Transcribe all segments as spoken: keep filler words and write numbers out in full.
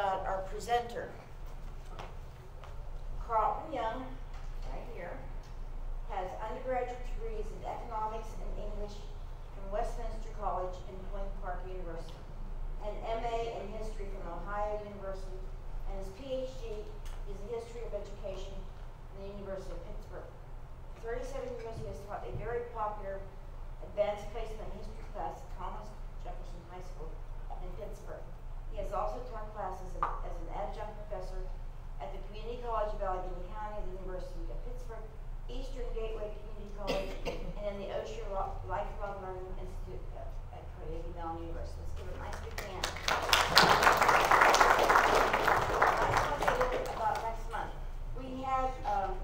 about our presenter. Carlton Young, right here, has undergraduate degrees in economics and English from Westminster College and Point Park University, an M A in history from Ohio University, and his P H D is the history of education from the University of Pittsburgh. For thirty-seven years, he has taught a very popular advanced placement history class at Thomas Jefferson High School in Pittsburgh. He has also taught classes as an adjunct professor at the Community College of Allegheny County, the University of Pittsburgh, Eastern Gateway Community College, and in the Osher Lifelong Learning Institute at Carnegie Mellon University. Let's give him a nice big hand. I talked a little bit about next month. We had um,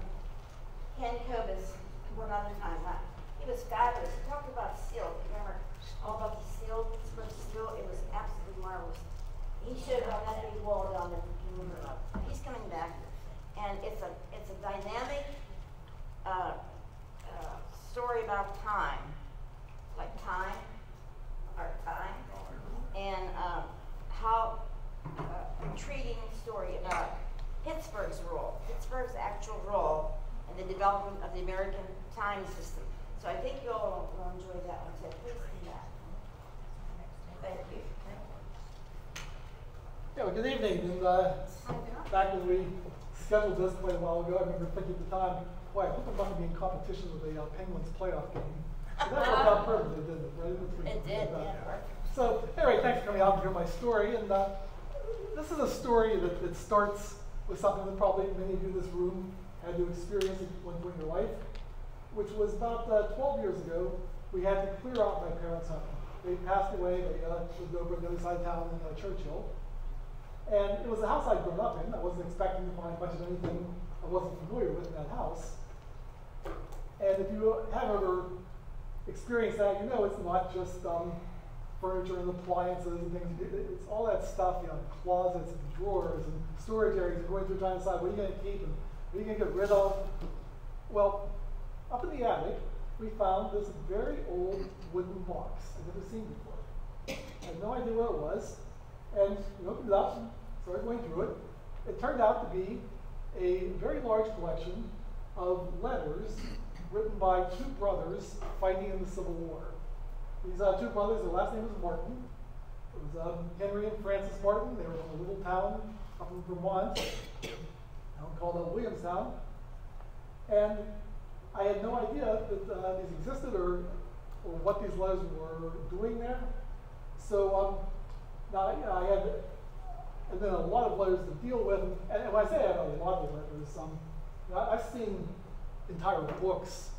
Ken Kobus one other time. Huh? He was fabulous. He talked about silk. Remember all about the silk, Pittsburgh silk? It was absolutely marvelous. He showed on that big wall down there. He's coming back, and it's a it's a dynamic uh, uh, story about time, like time, our time, and um, how uh, intriguing story about Pittsburgh's role, Pittsburgh's actual role, in the development of the American time system. So I think you all will enjoy that one. So please do that. Thank you. Yeah, well, good evening. And, uh, back when we scheduled this quite a while ago, I remember thinking at the time, boy, I hope I'm going to be in competition with the uh, Penguins playoff game. That worked out perfectly, didn't it? Right? It did, yeah. So anyway, thanks for coming out to hear my story. And uh, this is a story that, that starts with something that probably many of you in this room had to experience at one point in your life, which was about uh, twelve years ago. We had to clear out my parents' home. They passed away. They uh, lived over on the other side of town in uh, Churchill. And it was a house I'd grown up in. I wasn't expecting to find much of anything I wasn't familiar with in that house. And if you have ever experienced that, you know it's not just um, furniture and appliances and things. It's all that stuff, you know, closets and drawers and storage areas. You're going through trying to decide what are you going to keep and what are you going to get rid of. Well, up in the attic, we found this very old wooden box I'd never seen before. I had no idea what it was. And we opened it up and started going through it. It turned out to be a very large collection of letters written by two brothers fighting in the Civil War. These uh, two brothers, their last name was Martin. It was um, Henry and Francis Martin. They were from a little town up in Vermont, town called uh, Williamstown. And I had no idea that uh, these existed or, or what these letters were doing there. So. Um, Now, you know, I had, and then a lot of letters to deal with, and when I say I had a lot of letters, um, you know, I've seen entire books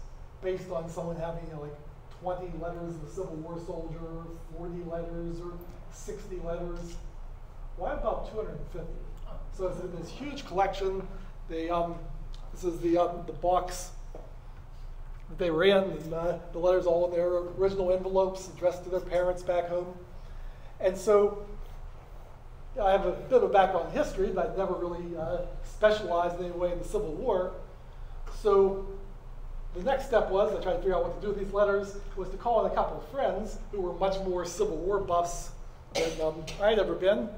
based on someone having, you know, like twenty letters of a Civil War soldier, forty letters, or sixty letters. Well, I have about two hundred fifty. So it's this huge collection. They, um, this is the um, the box that they were in, and uh, the letters all in their original envelopes, addressed to their parents back home. And so you know, I have a bit of a background in history, but I'd never really uh, specialized in any way in the Civil War. So the next step was, I tried to figure out what to do with these letters, was to call in a couple of friends who were much more Civil War buffs than um, I'd ever been.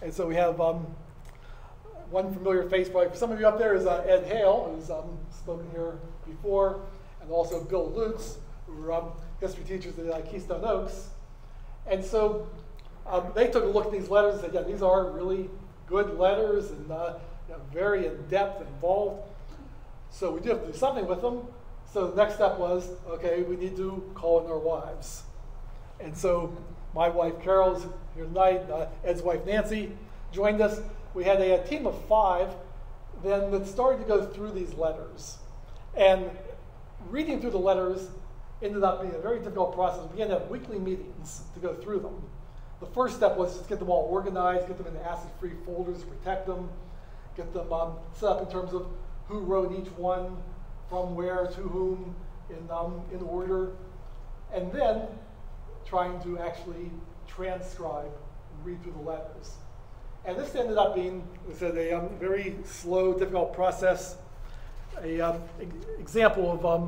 And so we have um, one familiar face, probably for some of you up there, is uh, Ed Hale, who's um, spoken here before, and also Bill Lutz, who were um, history teachers at uh, Keystone Oaks. And so Um, they took a look at these letters and said, yeah, these are really good letters and uh, you know, very in-depth and involved. So we did have to do something with them. So the next step was, okay, we need to call in our wives. And so my wife, Carol's here tonight, uh, Ed's wife, Nancy, joined us. We had a, a team of five then that started to go through these letters. And reading through the letters ended up being a very difficult process. We began to have weekly meetings to go through them. The first step was just get them all organized, get them into acid-free folders, protect them, get them um, set up in terms of who wrote each one, from where to whom, in, um, in order, and then trying to actually transcribe and read through the letters. And this ended up being, as I said, a um, very slow, difficult process. A um, example of um,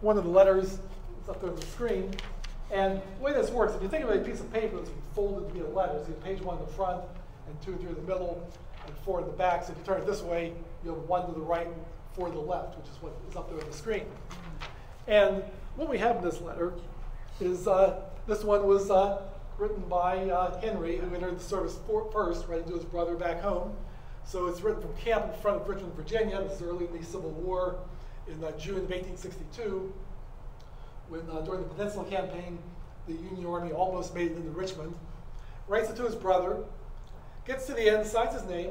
one of the letters is up there on the screen. And the way this works, if you think of a piece of paper that's folded to be a letter, so you have page one in the front, and two through the middle, and four in the back. So if you turn it this way, you have one to the right and four to the left, which is what is up there on the screen. And what we have in this letter is uh, this one was uh, written by uh, Henry, who entered the service for first, right into his brother back home. So it's written from camp in front of Richmond, Virginia. This is early in the Civil War, in uh, June of eighteen sixty-two, when uh, during the Peninsula Campaign, the Union Army almost made it into Richmond. Writes it to his brother, gets to the end, signs his name,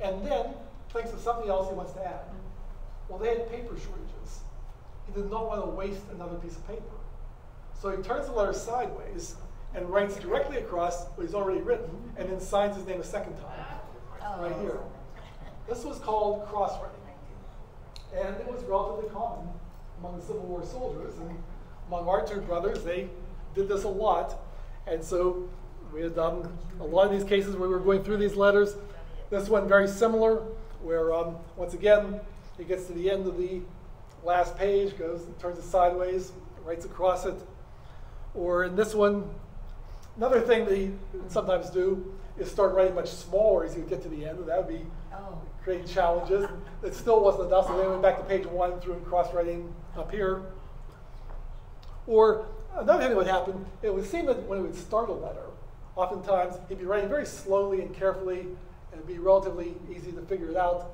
and then thinks of something else he wants to add. Well, they had paper shortages. He did not want to waste another piece of paper. So he turns the letter sideways and writes directly across what he's already written, and then signs his name a second time, oh. right here. This was called cross-writing. And it was relatively common among the Civil War soldiers. And among our two brothers, they did this a lot. And so we had um, a lot of these cases where we were going through these letters. This one very similar, where um, once again, he gets to the end of the last page, goes and turns it sideways, writes across it. Or in this one, another thing that he would sometimes do is start writing much smaller as he would get to the end. That would be oh. creating challenges. It still wasn't enough, so they went back to page one through and cross-writing up here. Or another thing that would happen, it would seem that when he would start a letter, oftentimes he'd be writing very slowly and carefully, and it'd be relatively easy to figure it out.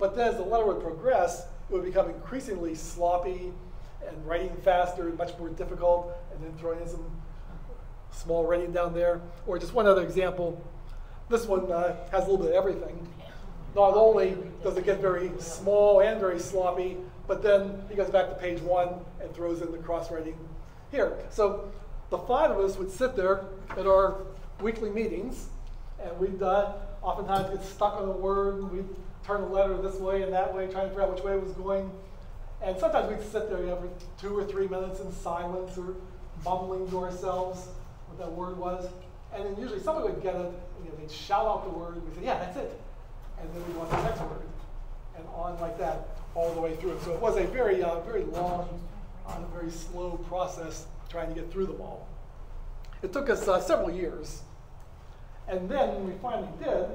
But then as the letter would progress, it would become increasingly sloppy and writing faster and much more difficult, and then throwing in some small writing down there. Or just one other example. This one uh, has a little bit of everything. Not only does it get very small and very sloppy, but then he goes back to page one and throws in the cross-writing here. So the five of us would sit there at our weekly meetings, and we'd uh, oftentimes get stuck on a word, and we'd turn the letter this way and that way, trying to figure out which way it was going. And sometimes we'd sit there, you know, for two or three minutes in silence or mumbling to ourselves what that word was. And then usually somebody would get it, you know, they'd shout out the word, and we'd say, yeah, that's it. And then we'd want the next word. And on like that all the way through it. So it was a very, uh, very long, uh, very slow process trying to get through them all. It took us uh, several years. And then when we finally did,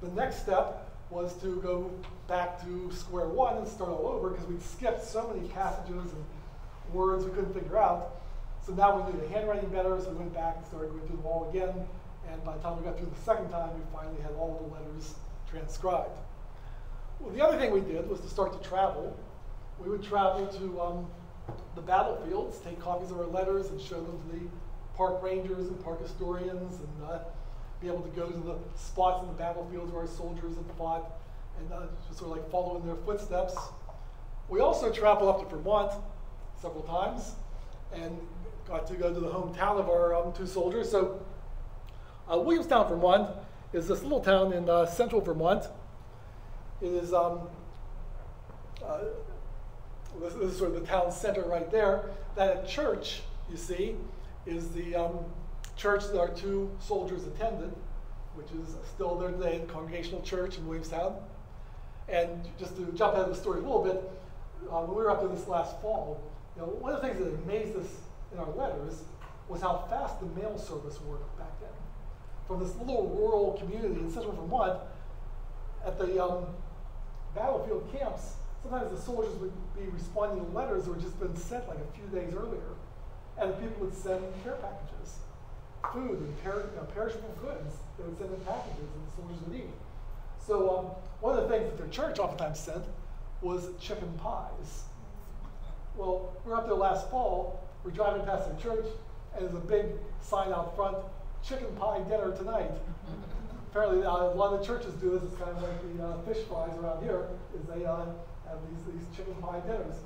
the next step was to go back to square one and start all over, because we'd skipped so many passages and words we couldn't figure out. So now we knew the handwriting better, so we went back and started going through them all again. And by the time we got through the second time, we finally had all the letters transcribed. Well, the other thing we did was to start to travel. We would travel to um, the battlefields, take copies of our letters and show them to the park rangers and park historians, and uh, be able to go to the spots in the battlefields where our soldiers had fought, and uh, just sort of like follow in their footsteps. We also traveled up to Vermont several times and got to go to the hometown of our um, two soldiers. So uh, Williamstown, Vermont is this little town in uh, central Vermont. It is um, uh, this is sort of the town center right there. That church, you see, is the um, church that our two soldiers attended, which is still there today, the Congregational Church in Williamstown. And just to jump ahead of the story a little bit, uh, when we were up there this last fall, you know, one of the things that amazed us in our letters was how fast the mail service worked back then. From this little rural community in central Vermont, at the um, battlefield camps, sometimes the soldiers would be responding to letters that had just been sent like a few days earlier. And the people would send care packages, food and per you know, perishable goods. They would send in packages and the soldiers would eat. So um, one of the things that their church oftentimes sent was chicken pies. Well, we were up there last fall, we're driving past their church, and there's a big sign out front, chicken pie dinner tonight. Apparently, uh, a lot of churches do this. It's kind of like the uh, fish fries around here, is they uh, have these, these chicken pie dinners.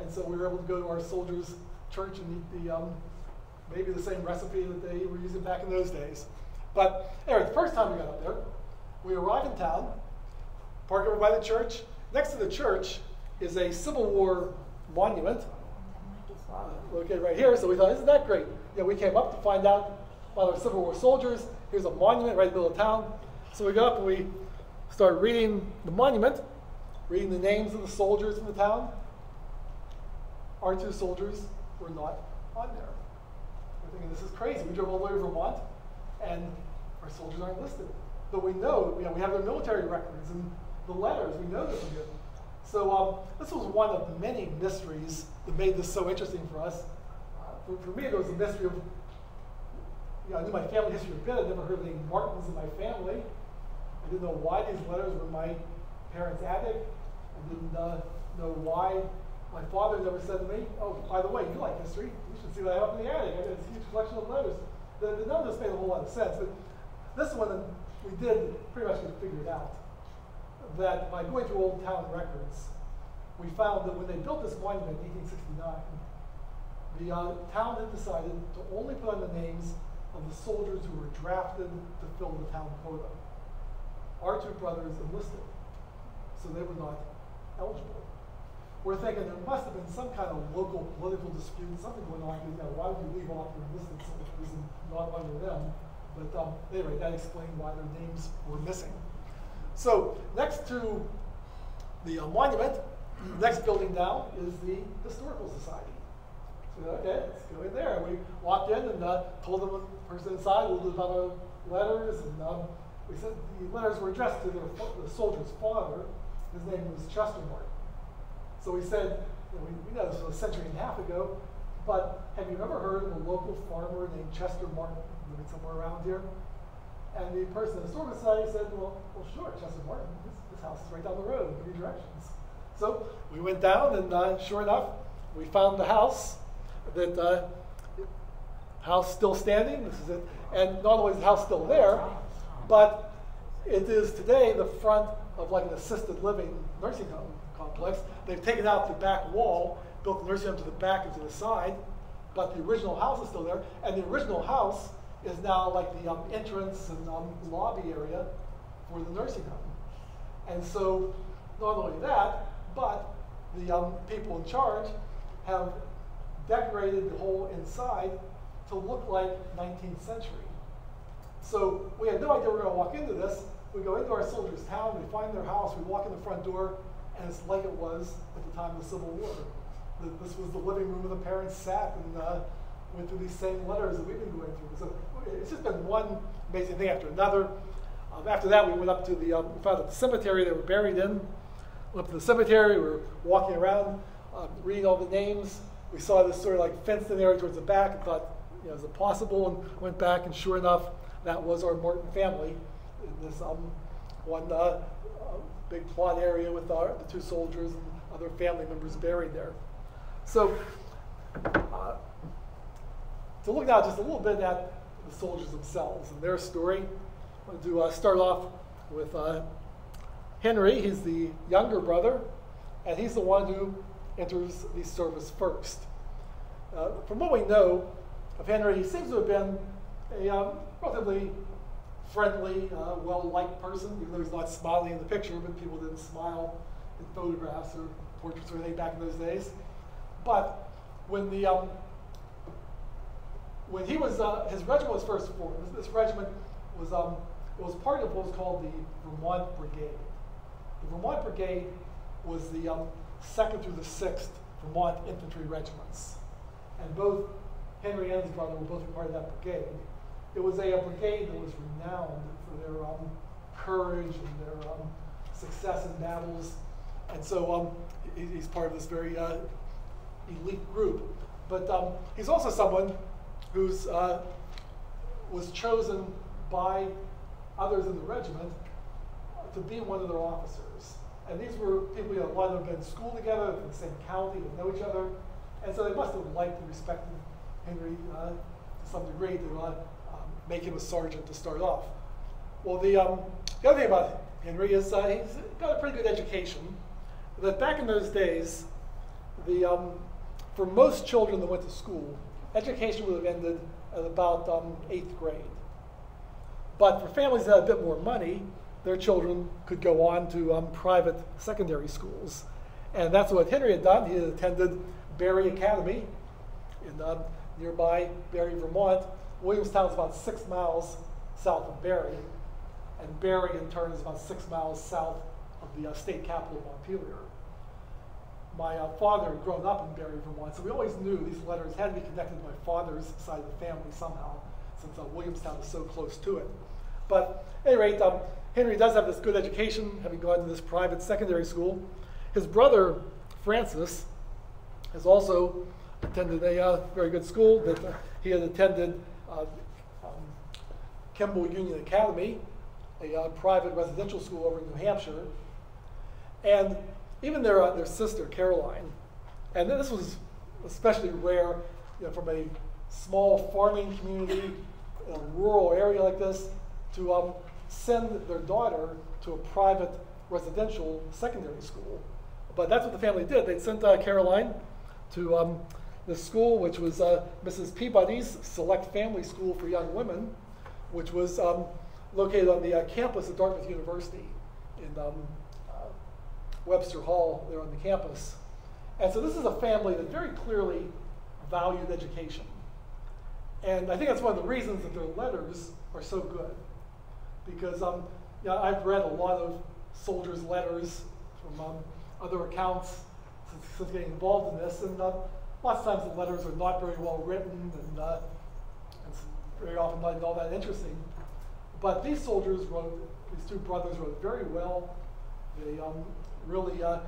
And so we were able to go to our soldiers' church and eat the, um, maybe the same recipe that they were using back in those days. But anyway, the first time we got up there, we arrived in town, parked over by the church. Next to the church is a Civil War monument uh, located right here. So we thought, isn't that great? Yeah, we came up to find out about our Civil War soldiers. Here's a monument right in the middle of town. So we got up and we started reading the monument, reading the names of the soldiers in the town. Our two soldiers were not on there. We're thinking, this is crazy. We drove all the way to Vermont, and our soldiers aren't listed. that we know, you know, we have their military records and the letters, we know that we did. So um, this was one of many mysteries that made this so interesting for us. Uh, for, for me, it was a mystery of, you know, I knew my family history a bit, I'd never heard of any Martins in my family. I didn't know why these letters were in my parents' attic. I didn't uh, know why my father never said to me, oh, by the way, you like history. You should see what I have up in the attic. I got this huge collection of letters. The, the, none of this made a whole lot of sense, but this one we did pretty much figure it out. That by going through old town records, we found that when they built this monument in eighteen sixty-nine, the uh, town had decided to only put on the names of the soldiers who were drafted to fill the town quota. Our two brothers enlisted, so they were not eligible. We're thinking there must have been some kind of local political dispute, something going on. You know, why would you leave off your enlisted soldiers and not under them? But um, anyway, that explained why their names were missing. So next to the uh, monument, the next building down is the Historical Society. So okay, let's go in there. We walked in and uh, told them the person inside a little bit about our letters, and um, we said the letters were addressed to their the soldier's father. His name was Chester Martin. So we said, you know, we, we know this was a century and a half ago, but have you ever heard of a local farmer named Chester Martin living somewhere around here? And the person in the Historical Society said, well, well sure, Chester Martin, this, this house is right down the road, three directions. So we went down, and uh, sure enough, we found the house, that uh, house still standing, this is it. And not only is the house still there, but it is today the front of like an assisted living nursing home complex. They've taken out the back wall, built the nursing home to the back and to the side, but the original house is still there, and the original house is now like the um, entrance and um, lobby area for the nursing home. And so not only that, but the um, people in charge have decorated the whole inside to look like nineteenth century. So we had no idea we were gonna walk into this. We go into our soldier's town, we find their house, we walk in the front door, and it's like it was at the time of the Civil War. The, this was the living room where the parents sat and uh, went through these same letters that we've been going through. So it's just been one amazing thing after another. Um, after that, we went up to the, um, we found the cemetery they were buried in. Went up to the cemetery, we were walking around, um, reading all the names. We saw this sort of like fenced in area towards the back and thought, you know, is it possible? And went back, and sure enough, that was our Martin family in this um, one uh, uh, big plot area with our, the two soldiers and other family members buried there. So uh, to look now just a little bit at the soldiers themselves and their story, I'm going to uh, start off with uh, Henry. He's the younger brother, and he's the one who enters the service first. Uh, from what we know of Henry, he seems to have been a um, relatively friendly, uh, well-liked person, even though he's not smiling in the picture, but people didn't smile in photographs or portraits or anything back in those days. But when the um, when he was uh, his regiment was first formed, this, this regiment was um, it was part of what was called the Vermont Brigade. The Vermont Brigade was the um, second through the sixth Vermont infantry regiments, and both Henry and his brother were both part of that brigade. It was a, a brigade that was renowned for their um, courage and their um, success in battles, and so um, he, he's part of this very uh, elite group. But um, he's also someone who uh, was chosen by others in the regiment to be one of their officers. And these were people, you know, a lot of them had been in school together, from the same county, they know each other, and so they must have liked and respected Henry uh, to some degree. They uh, make him a sergeant to start off. Well, the, um, the other thing about Henry is uh, he's got a pretty good education. That back in those days, the, um, for most children that went to school, education would have ended at about um, eighth grade. But for families that had a bit more money, their children could go on to um, private secondary schools. And that's what Henry had done. He had attended Barre Academy in uh, nearby Barre, Vermont. Williamstown is about six miles south of Barre, and Barre in turn is about six miles south of the uh, state capital of Montpelier. My uh, father had grown up in Barre, Vermont, so we always knew these letters had to be connected to my father's side of the family somehow, since uh, Williamstown is so close to it. But at any rate, um, Henry does have this good education, having gone to this private secondary school. His brother, Francis, has also attended a uh, very good school. That uh, he had attended uh, um, Kemble Union Academy, a uh, private residential school over in New Hampshire. And even their, uh, their sister, Caroline, and this was especially rare, you know, from a small farming community in a rural area like this, to um, send their daughter to a private residential secondary school. But that's what the family did. They sent uh, Caroline to um, the school, which was uh, Missus Peabody's Select Family School for Young Women, which was um, located on the uh, campus of Dartmouth University in um, uh, Webster Hall there on the campus. And so this is a family that very clearly valued education. And I think that's one of the reasons that their letters are so good. Because um, you know, I've read a lot of soldiers' letters from um, other accounts since, since getting involved in this. And uh, lots of times the letters are not very well written, and uh, it's very often not all that interesting. But these soldiers wrote, these two brothers wrote very well. They um, really uh,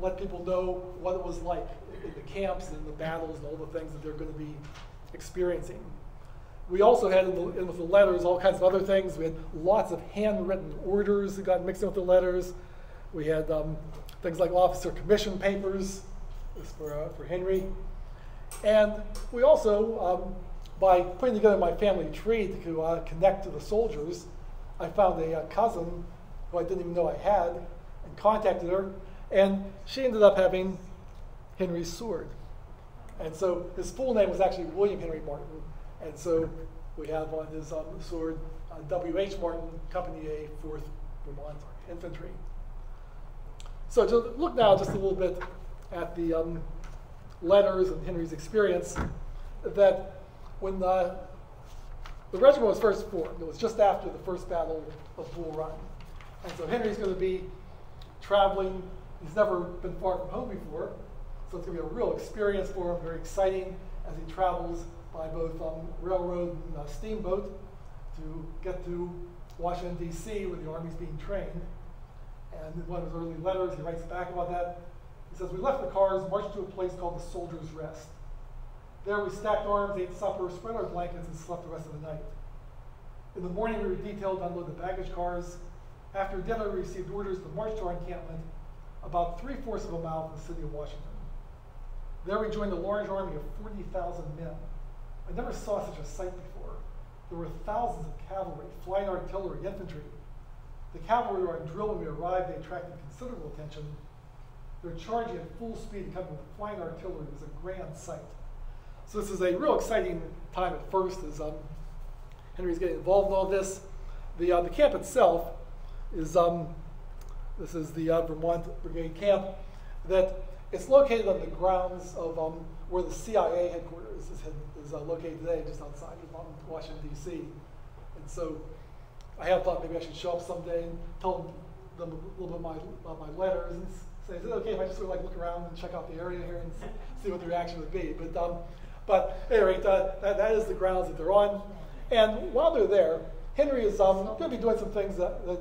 let people know what it was like in the camps and the battles and all the things that they're going to be experiencing. We also had in, the, in with the letters all kinds of other things. We had lots of handwritten orders that got mixed in with the letters. We had um, things like officer commission papers for, uh, for Henry. And we also, um, by putting together my family tree to uh, connect to the soldiers, I found a uh, cousin who I didn't even know I had and contacted her. And she ended up having Henry's sword. And so his full name was actually William Henry Martin. And so we have on his um, sword uh, W H Martin, Company A, fourth Vermont Infantry. So to look now just a little bit at the um, letters and Henry's experience, that when the, the regiment was first formed, it was just after the first battle of Bull Run. And so Henry's going to be traveling. He's never been far from home before, so it's going to be a real experience for him, very exciting as he travels by both um, railroad and uh, steamboat to get to Washington, D C, where the Army's being trained. And in one of his early letters, he writes back about that. He says, "We left the cars, marched to a place called the Soldier's Rest. There we stacked arms, ate supper, spread our blankets, and slept the rest of the night. In the morning, we were detailed to unload the baggage cars. After dinner, we received orders to march to our encampment, about three-fourths of a mile from the city of Washington. There we joined a large army of forty thousand men. I never saw such a sight before. There were thousands of cavalry, flying artillery, infantry. The cavalry were on drill when we arrived. They attracted considerable attention. Their charging at full speed, coming with flying artillery, was a grand sight." So this is a real exciting time at first, as um, Henry's getting involved in all this. The, uh, the camp itself is, um, this is the uh, Vermont Brigade Camp, that it's located on the grounds of um, where the C I A headquarters is, is uh, located today, just outside of Washington, D C. And so I have thought maybe I should show up someday and tell them a little bit about my, about my letters and say, is it okay if I just sort of like look around and check out the area here and see what the reaction would be? But, um, but at any rate, uh, that, that is the grounds that they're on. And while they're there, Henry is um, going to be doing some things that, that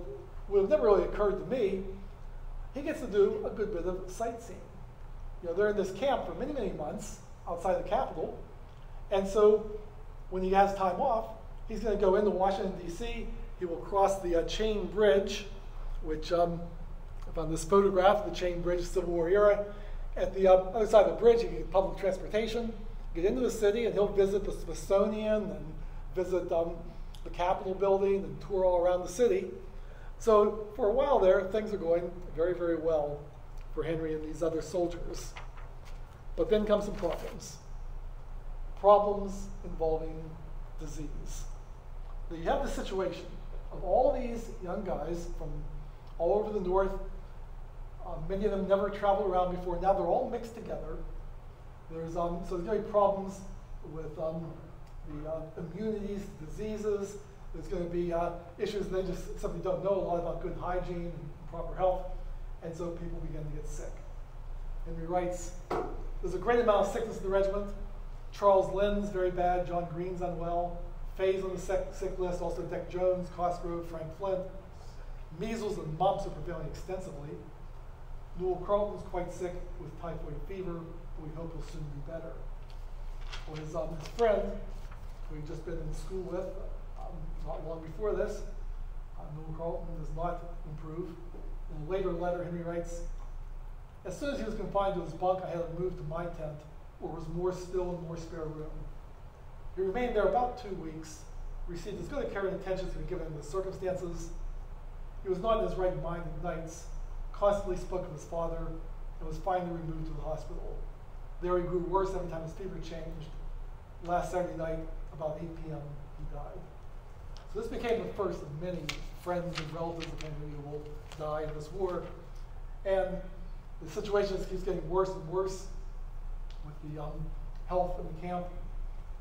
would have never really occurred to me. He gets to do a good bit of sightseeing. You know, they're in this camp for many, many months outside the Capitol. And so when he has time off, he's going to go into Washington, D C. He will cross the uh, Chain Bridge, which um, on this photograph, the Chain Bridge, Civil War era. At the uh, other side of the bridge, you can get public transportation, get into the city, and he'll visit the Smithsonian and visit um, the Capitol building and tour all around the city. So for a while there, things are going very, very well for Henry and these other soldiers. But then come some problems. Problems involving disease. You have the situation of all these young guys from all over the north. Uh, many of them never traveled around before. Now they're all mixed together. There's, um, so there's going to be problems with um, the uh, immunities, diseases. There's going to be uh, issues they just simply don't know a lot about good hygiene and proper health. And so people begin to get sick. Henry writes, "There's a great amount of sickness in the regiment. Charles Lynn's very bad, John Green's unwell, Fays on the sick list, also Dick Jones, Cosgrove, Frank Flint. Measles and mumps are prevailing extensively. Newell Carlton's quite sick with typhoid fever, but we hope he'll soon be better. Well, his, um, his friend, who he'd just been in school with um, not long before this, uh, Newell Carlton does not improve. In a later letter, Henry writes, as soon as he was confined to his bunk, I had him moved to my tent, where it was more still and more spare room. He remained there about two weeks, received as good a care and attention as he was given in the circumstances. He was not in his right mind at nights, constantly spoke of his father, and was finally removed to the hospital. There he grew worse every time his fever changed. Last Saturday night, about eight p m, he died. So this became the first of many friends and relatives of Henry who will die in this war. And the situation just keeps getting worse and worse with the um, health in the camp.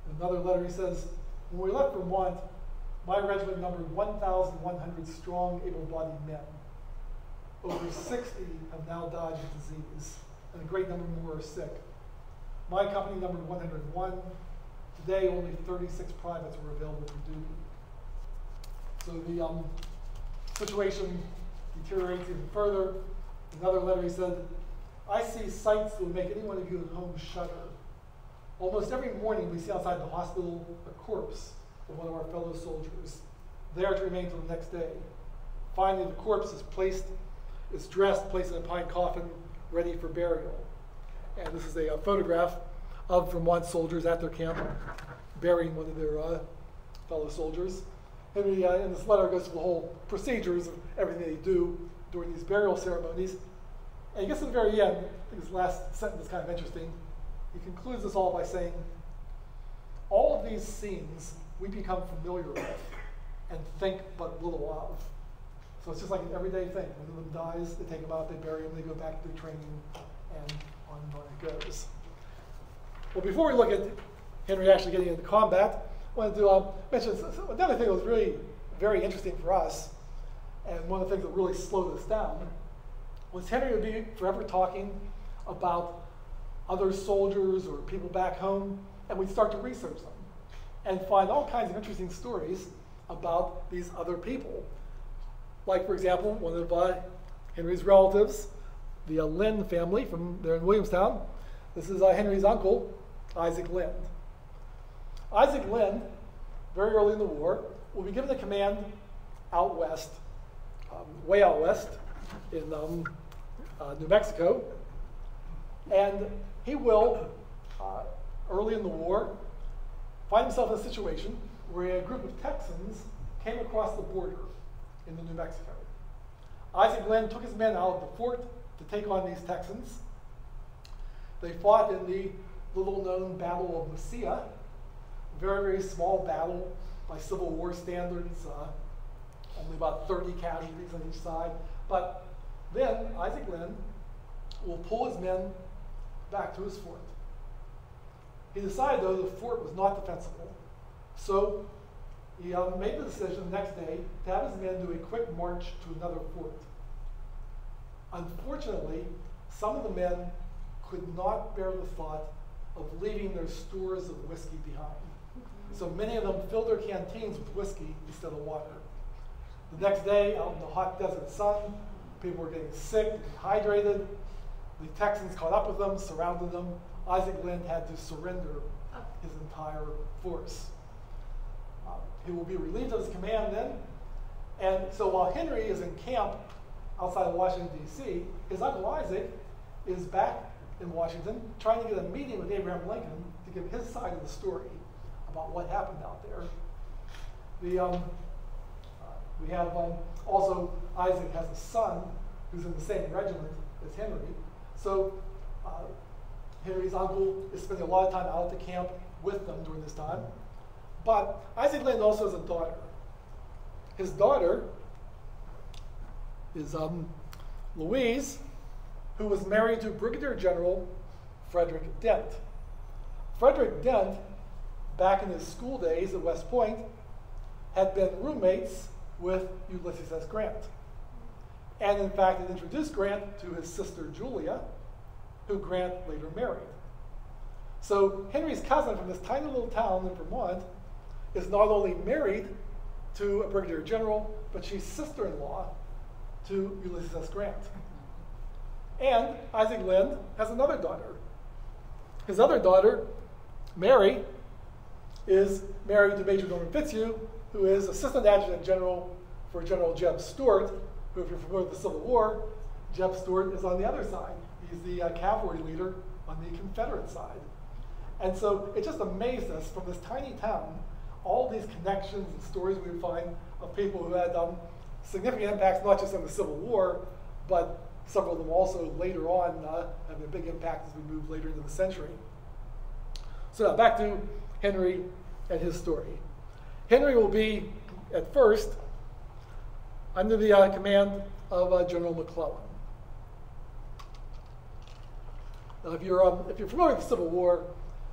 In another letter he says, when we left Vermont, my regiment numbered one thousand one hundred strong, able-bodied men. Over sixty have now died of disease, and a great number more are sick. My company numbered one hundred one. Today, only thirty-six privates were available for duty. So the um, situation deteriorates even further. In another letter he said, I see sights that would make any one of you at home shudder. Almost every morning we see outside the hospital a corpse of one of our fellow soldiers, there to remain till the next day. Finally, the corpse is placed, is dressed, placed in a pine coffin, ready for burial. And this is a, a photograph of Vermont soldiers at their camp burying one of their uh, fellow soldiers. Henry, uh, in this letter, goes through the whole procedures of everything they do during these burial ceremonies. And he gets to the very end. I think his last sentence is kind of interesting. He concludes this all by saying, all of these scenes we become familiar with and think but little of. So it's just like an everyday thing. When one dies, they take them out, they bury them, they go back to their training, and on and on it goes. Well, before we look at Henry actually getting into combat, I wanted to um, mention another thing that was really very interesting for us, and one of the things that really slowed us down, was Henry would be forever talking about other soldiers or people back home, and we'd start to research them and find all kinds of interesting stories about these other people. Like, for example, one of uh, Henry's relatives, the uh, Lynde family, from there in Williamstown. This is uh, Henry's uncle, Isaac Lynde. Isaac Lynde, very early in the war, will be given the command out west, um, way out west, in um, uh, New Mexico. And he will, uh, early in the war, find himself in a situation where a group of Texans came across the border into New Mexico. Isaac Lynde took his men out of the fort to take on these Texans. They fought in the little-known Battle of Mesilla, a very, very small battle by Civil War standards, uh, only about thirty casualties on each side. But then Isaac Lynde will pull his men back to his fort. He decided, though, the fort was not defensible. So he uh, made the decision the next day to have his men do a quick march to another fort. Unfortunately, some of the men could not bear the thought of leaving their stores of whiskey behind. So many of them filled their canteens with whiskey instead of water. The next day, out in the hot desert sun, people were getting sick, dehydrated. The Texans caught up with them, surrounded them. Isaac Lynde had to surrender his entire force. Uh, he will be relieved of his command then. And so while Henry is in camp outside of Washington, D C, his uncle Isaac is back in Washington trying to get a meeting with Abraham Lincoln to give his side of the story about what happened out there. The, um, uh, we have um, also Isaac has a son who's in the same regiment as Henry. So uh, Henry's uncle is spending a lot of time out at the camp with them during this time. But Isaac Lynde also has a daughter. His daughter is um, Louise, who was married to Brigadier General Frederick Dent. Frederick Dent, back in his school days at West Point, had been roommates with Ulysses S. Grant. And in fact, had introduced Grant to his sister Julia, who Grant later married. So Henry's cousin from this tiny little town in Vermont is not only married to a brigadier general, but she's sister-in-law to Ulysses S. Grant. And Isaac Lynde has another daughter. His other daughter, Mary, is married to Major Norman Fitzhugh, who is Assistant Adjutant General for General Jeb Stuart, who, if you're familiar with the Civil War, Jeb Stuart is on the other side. He's the uh, cavalry leader on the Confederate side. And so it just amazed us, from this tiny town, all these connections and stories we would find of people who had um, significant impacts, not just in the Civil War, but several of them also later on uh, have a big impact as we move later into the century. So now back to Henry and his story. Henry will be, at first, under the uh, command of uh, General McClellan. Now, if you're, um, if you're familiar with the Civil War,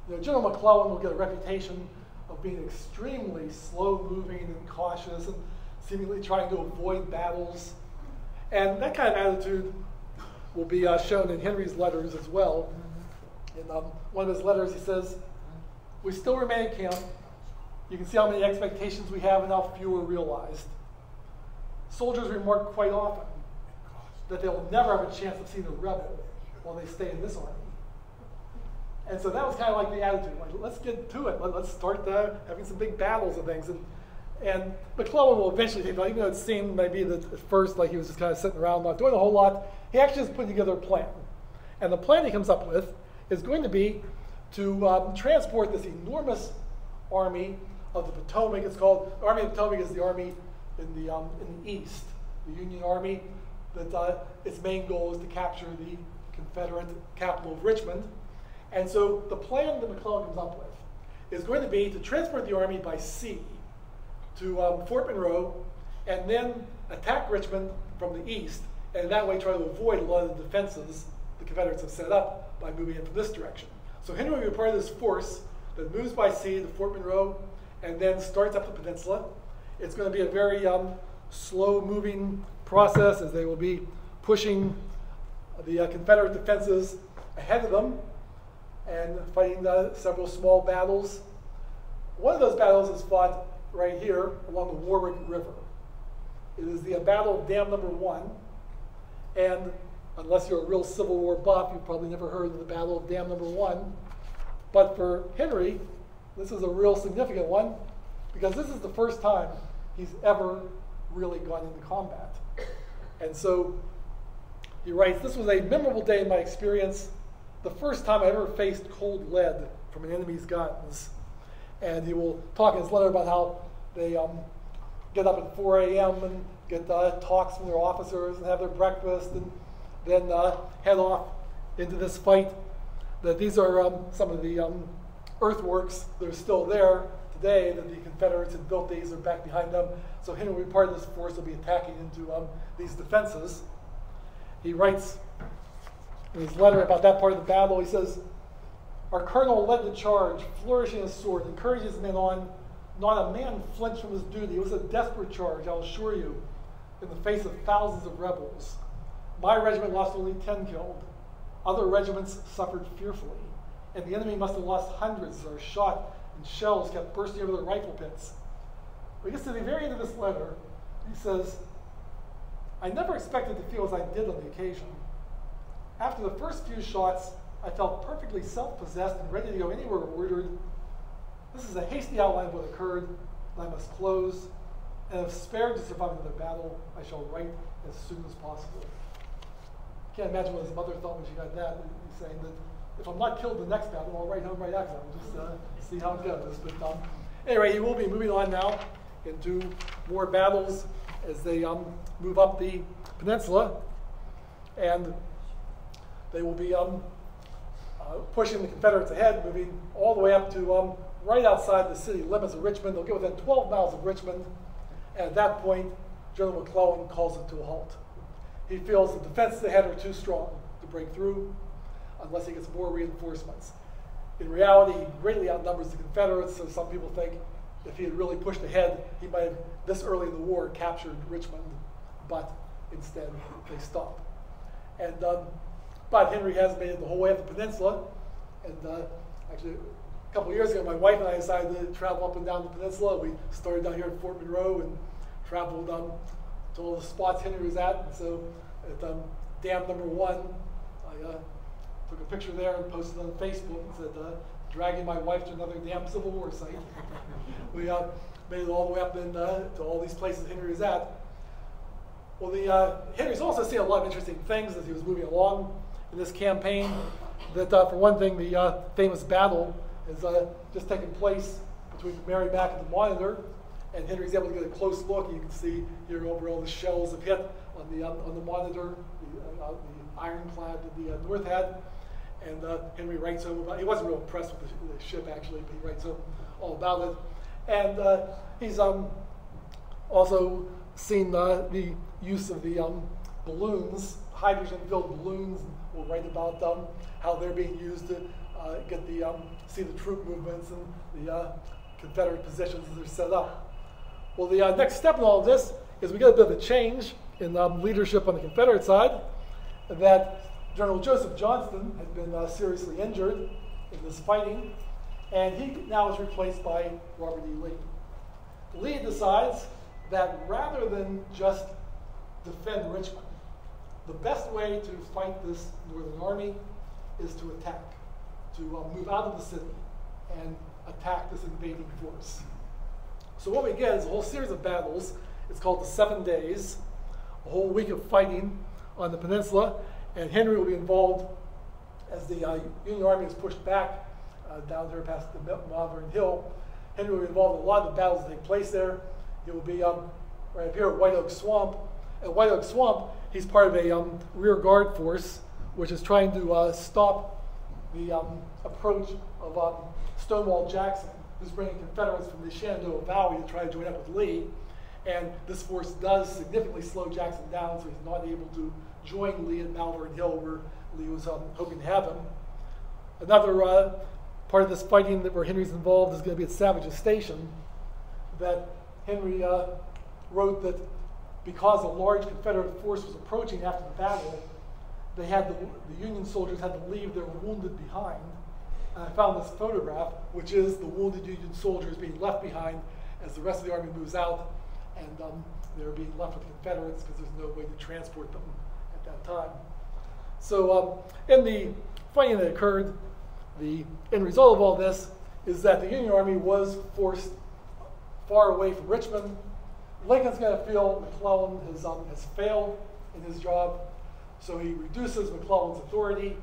you know, General McClellan will get a reputation of being extremely slow-moving and cautious and seemingly trying to avoid battles. And that kind of attitude will be uh, shown in Henry's letters as well. In um, one of his letters, he says, "We still remain in camp. You can see how many expectations we have and how few are realized. Soldiers remark quite often that they will never have a chance of seeing a rebel while they stay in this army." And so that was kind of like the attitude, like, let's get to it. Let, let's start uh, having some big battles and things. And, and McClellan will eventually, even though it seemed maybe that at first like he was just kind of sitting around not doing a whole lot, he actually is putting together a plan. And the plan he comes up with is going to be to um, transport this enormous army of the Potomac. It's called, the Army of the Potomac is the army in the, um, in the east, the Union Army, that uh, its main goal is to capture the Confederate capital of Richmond. And so the plan that McClellan comes up with is going to be to transport the army by sea to um, Fort Monroe and then attack Richmond from the east, and that way try to avoid a lot of the defenses the Confederates have set up by moving in from this direction. So Henry will be part of this force that moves by sea to Fort Monroe and then starts up the peninsula. It's going to be a very um, slow-moving process, as they will be pushing the uh, Confederate defenses ahead of them and fighting uh, several small battles. One of those battles is fought right here along the Warwick River. It is the uh, Battle of Dam Number One, and unless you're a real Civil War buff, you've probably never heard of the Battle of Dam Number One. But for Henry, this is a real significant one, because this is the first time he's ever really gone into combat. And so he writes, "This was a memorable day in my experience, the first time I ever faced cold lead from an enemy's guns." And he will talk in his letter about how they um, get up at four A M and get uh, talks from their officers and have their breakfast and then uh, head off into this fight. That these are um, some of the um, earthworks that are still there today that the Confederates had built. These are back behind them. So Henry will be part of this force will be attacking into um, these defenses. He writes in his letter about that part of the battle, he says, "Our colonel led the charge, flourishing his sword, encouraged his men on. Not a man flinched from his duty. It was a desperate charge, I'll assure you, in the face of thousands of rebels. My regiment lost only ten killed. Other regiments suffered fearfully, and the enemy must have lost hundreds that are shot, and shells kept bursting over their rifle pits." But he gets to the very end of this letter, he says, "I never expected to feel as I did on the occasion. After the first few shots, I felt perfectly self-possessed and ready to go anywhere ordered. This is a hasty outline of what occurred, and I must close, and if spared to survive another battle, I shall write as soon as possible." I can't imagine what his mother thought when she got that. He's saying that, if I'm not killed in the next battle, I'll write home right after. I'll just uh, see how it goes. But um, anyway, he will be moving on now into more battles as they um, move up the peninsula, and they will be um, uh, pushing the Confederates ahead, moving all the way up to um, right outside the city limits of Richmond. They'll get within twelve miles of Richmond, and at that point, General McClellan calls it to a halt. He feels the defenses ahead are too strong to break through unless he gets more reinforcements. In reality, he greatly outnumbers the Confederates, so some people think if he had really pushed ahead, he might have, this early in the war, captured Richmond, but instead, they stop. And um, But Henry has made it the whole way up the peninsula, and uh, actually a couple years ago, my wife and I decided to travel up and down the peninsula. We started down here at Fort Monroe and traveled um, to all the spots Henry was at. And so at um, dam number one, I uh, took a picture there and posted it on Facebook and said, uh, dragging my wife to another damn Civil War site. We uh, made it all the way up in, uh, to all these places Henry was at. Well, the, uh, Henry's also seen a lot of interesting things as he was moving along in this campaign. That, uh, for one thing, the uh, famous battle has uh, just taken place between Mary Mack and the Monitor, and Henry's able to get a close look. You can see here over all the shells of hit on the, um, on the Monitor, the, uh, the ironclad that the uh, North had. And uh, Henry writes home about it. He wasn't real impressed with the, the ship, actually, but he writes home all about it. And uh, he's um, also seen uh, the use of the um, balloons, hydrogen-filled balloons. We'll write about them, how they're being used to uh, get the um, see the troop movements and the uh, Confederate positions as they're set up. Well, the uh, next step in all of this is we get a bit of a change in um, leadership on the Confederate side, that General Joseph Johnston had been uh, seriously injured in this fighting, and he now is replaced by Robert E. Lee. Lee decides that rather than just defend Richmond, the best way to fight this Northern Army is to attack, to uh, move out of the city and attack this invading force. So what we get is a whole series of battles. It's called the Seven Days, a whole week of fighting on the peninsula. And Henry will be involved as the uh, Union Army is pushed back uh, down there past the Malvern Hill. Henry will be involved in a lot of the battles that take place there. He will be um, right up here at White Oak Swamp. At White Oak Swamp, he's part of a um, rear guard force, which is trying to uh, stop the um, approach of um, Stonewall Jackson, who's bringing Confederates from the Shenandoah Valley to try to join up with Lee. And this force does significantly slow Jackson down, so he's not able to join Lee at Malvern Hill, where Lee was um, hoping to have him. Another uh, part of this fighting that where Henry's involved is going to be at Savage's Station, that Henry uh, wrote that because a large Confederate force was approaching after the battle, they had to, the Union soldiers had to leave their wounded behind. And I found this photograph, which is the wounded Union soldiers being left behind as the rest of the army moves out, and um, they're being left with the Confederates because there's no way to transport them at that time. So um, in the fighting that occurred, the end result of all this is that the Union Army was forced far away from Richmond. Lincoln's going to feel McClellan has, um, has failed in his job, so he reduces McClellan's authority,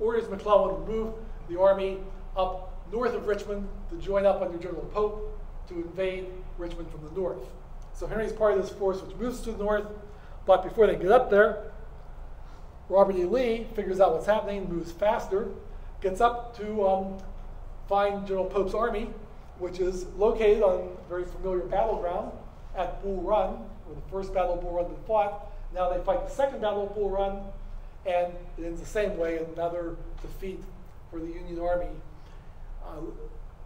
orders McClellan to move the army up north of Richmond to join up under General Pope to invade Richmond from the north. So Henry's part of this force which moves to the north, but before they get up there, Robert E. Lee figures out what's happening, moves faster, gets up to um, find General Pope's army, which is located on a very familiar battleground, at Bull Run, where the first battle of Bull Run was fought. Now they fight the second battle of Bull Run, and it ends the same way, another defeat for the Union Army. Uh,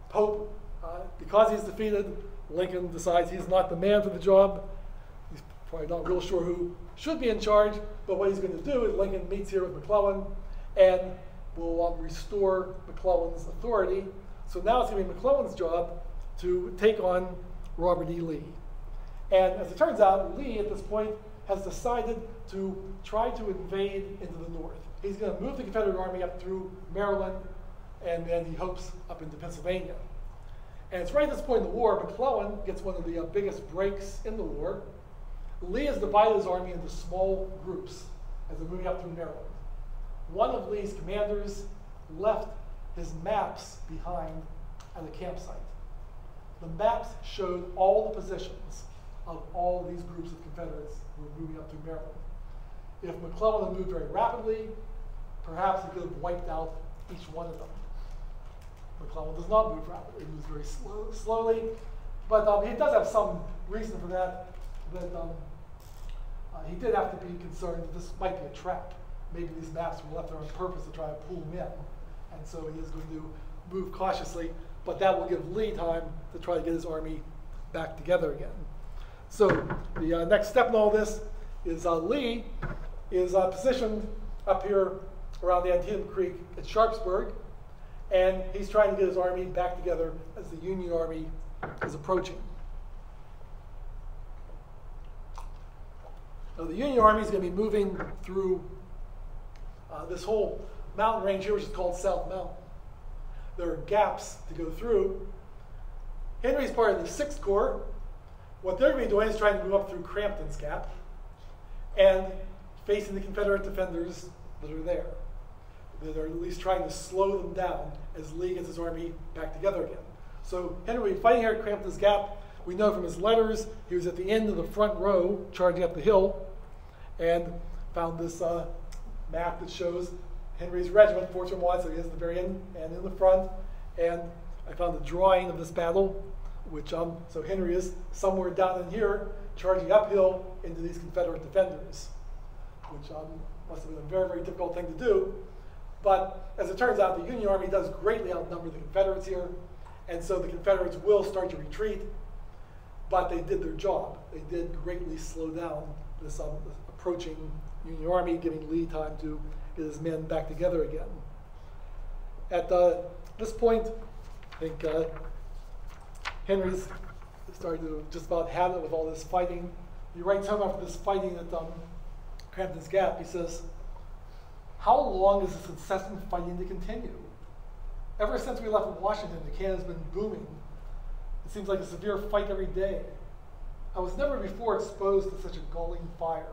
Pope, uh, because he's defeated, Lincoln decides he's not the man for the job. He's probably not real sure who should be in charge, but what he's going to do is Lincoln meets here with McClellan and will um, restore McClellan's authority. So now it's going to be McClellan's job to take on Robert E. Lee. And as it turns out, Lee, at this point, has decided to try to invade into the north. He's going to move the Confederate Army up through Maryland, and then he hopes up into Pennsylvania. And it's right at this point in the war, McClellan gets one of the uh, biggest breaks in the war. Lee has divided his army into small groups as they're moving up through Maryland. One of Lee's commanders left his maps behind at a campsite. The maps showed all the positions of all these groups of Confederates who were moving up through Maryland. If McClellan had moved very rapidly, perhaps he could have wiped out each one of them. McClellan does not move rapidly. He moves very slow, slowly, but um, he does have some reason for that, that um, uh, he did have to be concerned that this might be a trap. Maybe these maps were left there on purpose to try to pull him in, and so he is going to move cautiously, but that will give Lee time to try to get his army back together again. So the uh, next step in all this is uh, Lee is uh, positioned up here around the Antietam Creek at Sharpsburg, and he's trying to get his army back together as the Union Army is approaching. Now the Union Army is going to be moving through uh, this whole mountain range here, which is called South Mountain. There are gaps to go through. Henry's part of the Sixth Corps. What they're going to be doing is trying to move up through Crampton's Gap and facing the Confederate defenders that are there. They're at least trying to slow them down as Lee gets his army back together again. So Henry fighting here at Crampton's Gap. We know from his letters he was at the end of the front row charging up the hill and found this uh, map that shows Henry's regiment, Fortune Watts, so he is at the very end and in the front. And I found a drawing of this battle, which um, so Henry is somewhere down in here charging uphill into these Confederate defenders, which um, must have been a very, very difficult thing to do. But as it turns out, the Union Army does greatly outnumber the Confederates here, and so the Confederates will start to retreat, but they did their job. They did greatly slow down this um, approaching Union Army, giving Lee time to get his men back together again. At uh, this point, I think uh, Henry's started to just about have it with all this fighting. He writes home after this fighting at um, Crampton's Gap. He says, "How long is this incessant fighting to continue? Ever since we left Washington, the cannon's been booming. It seems like a severe fight every day. I was never before exposed to such a galling fire.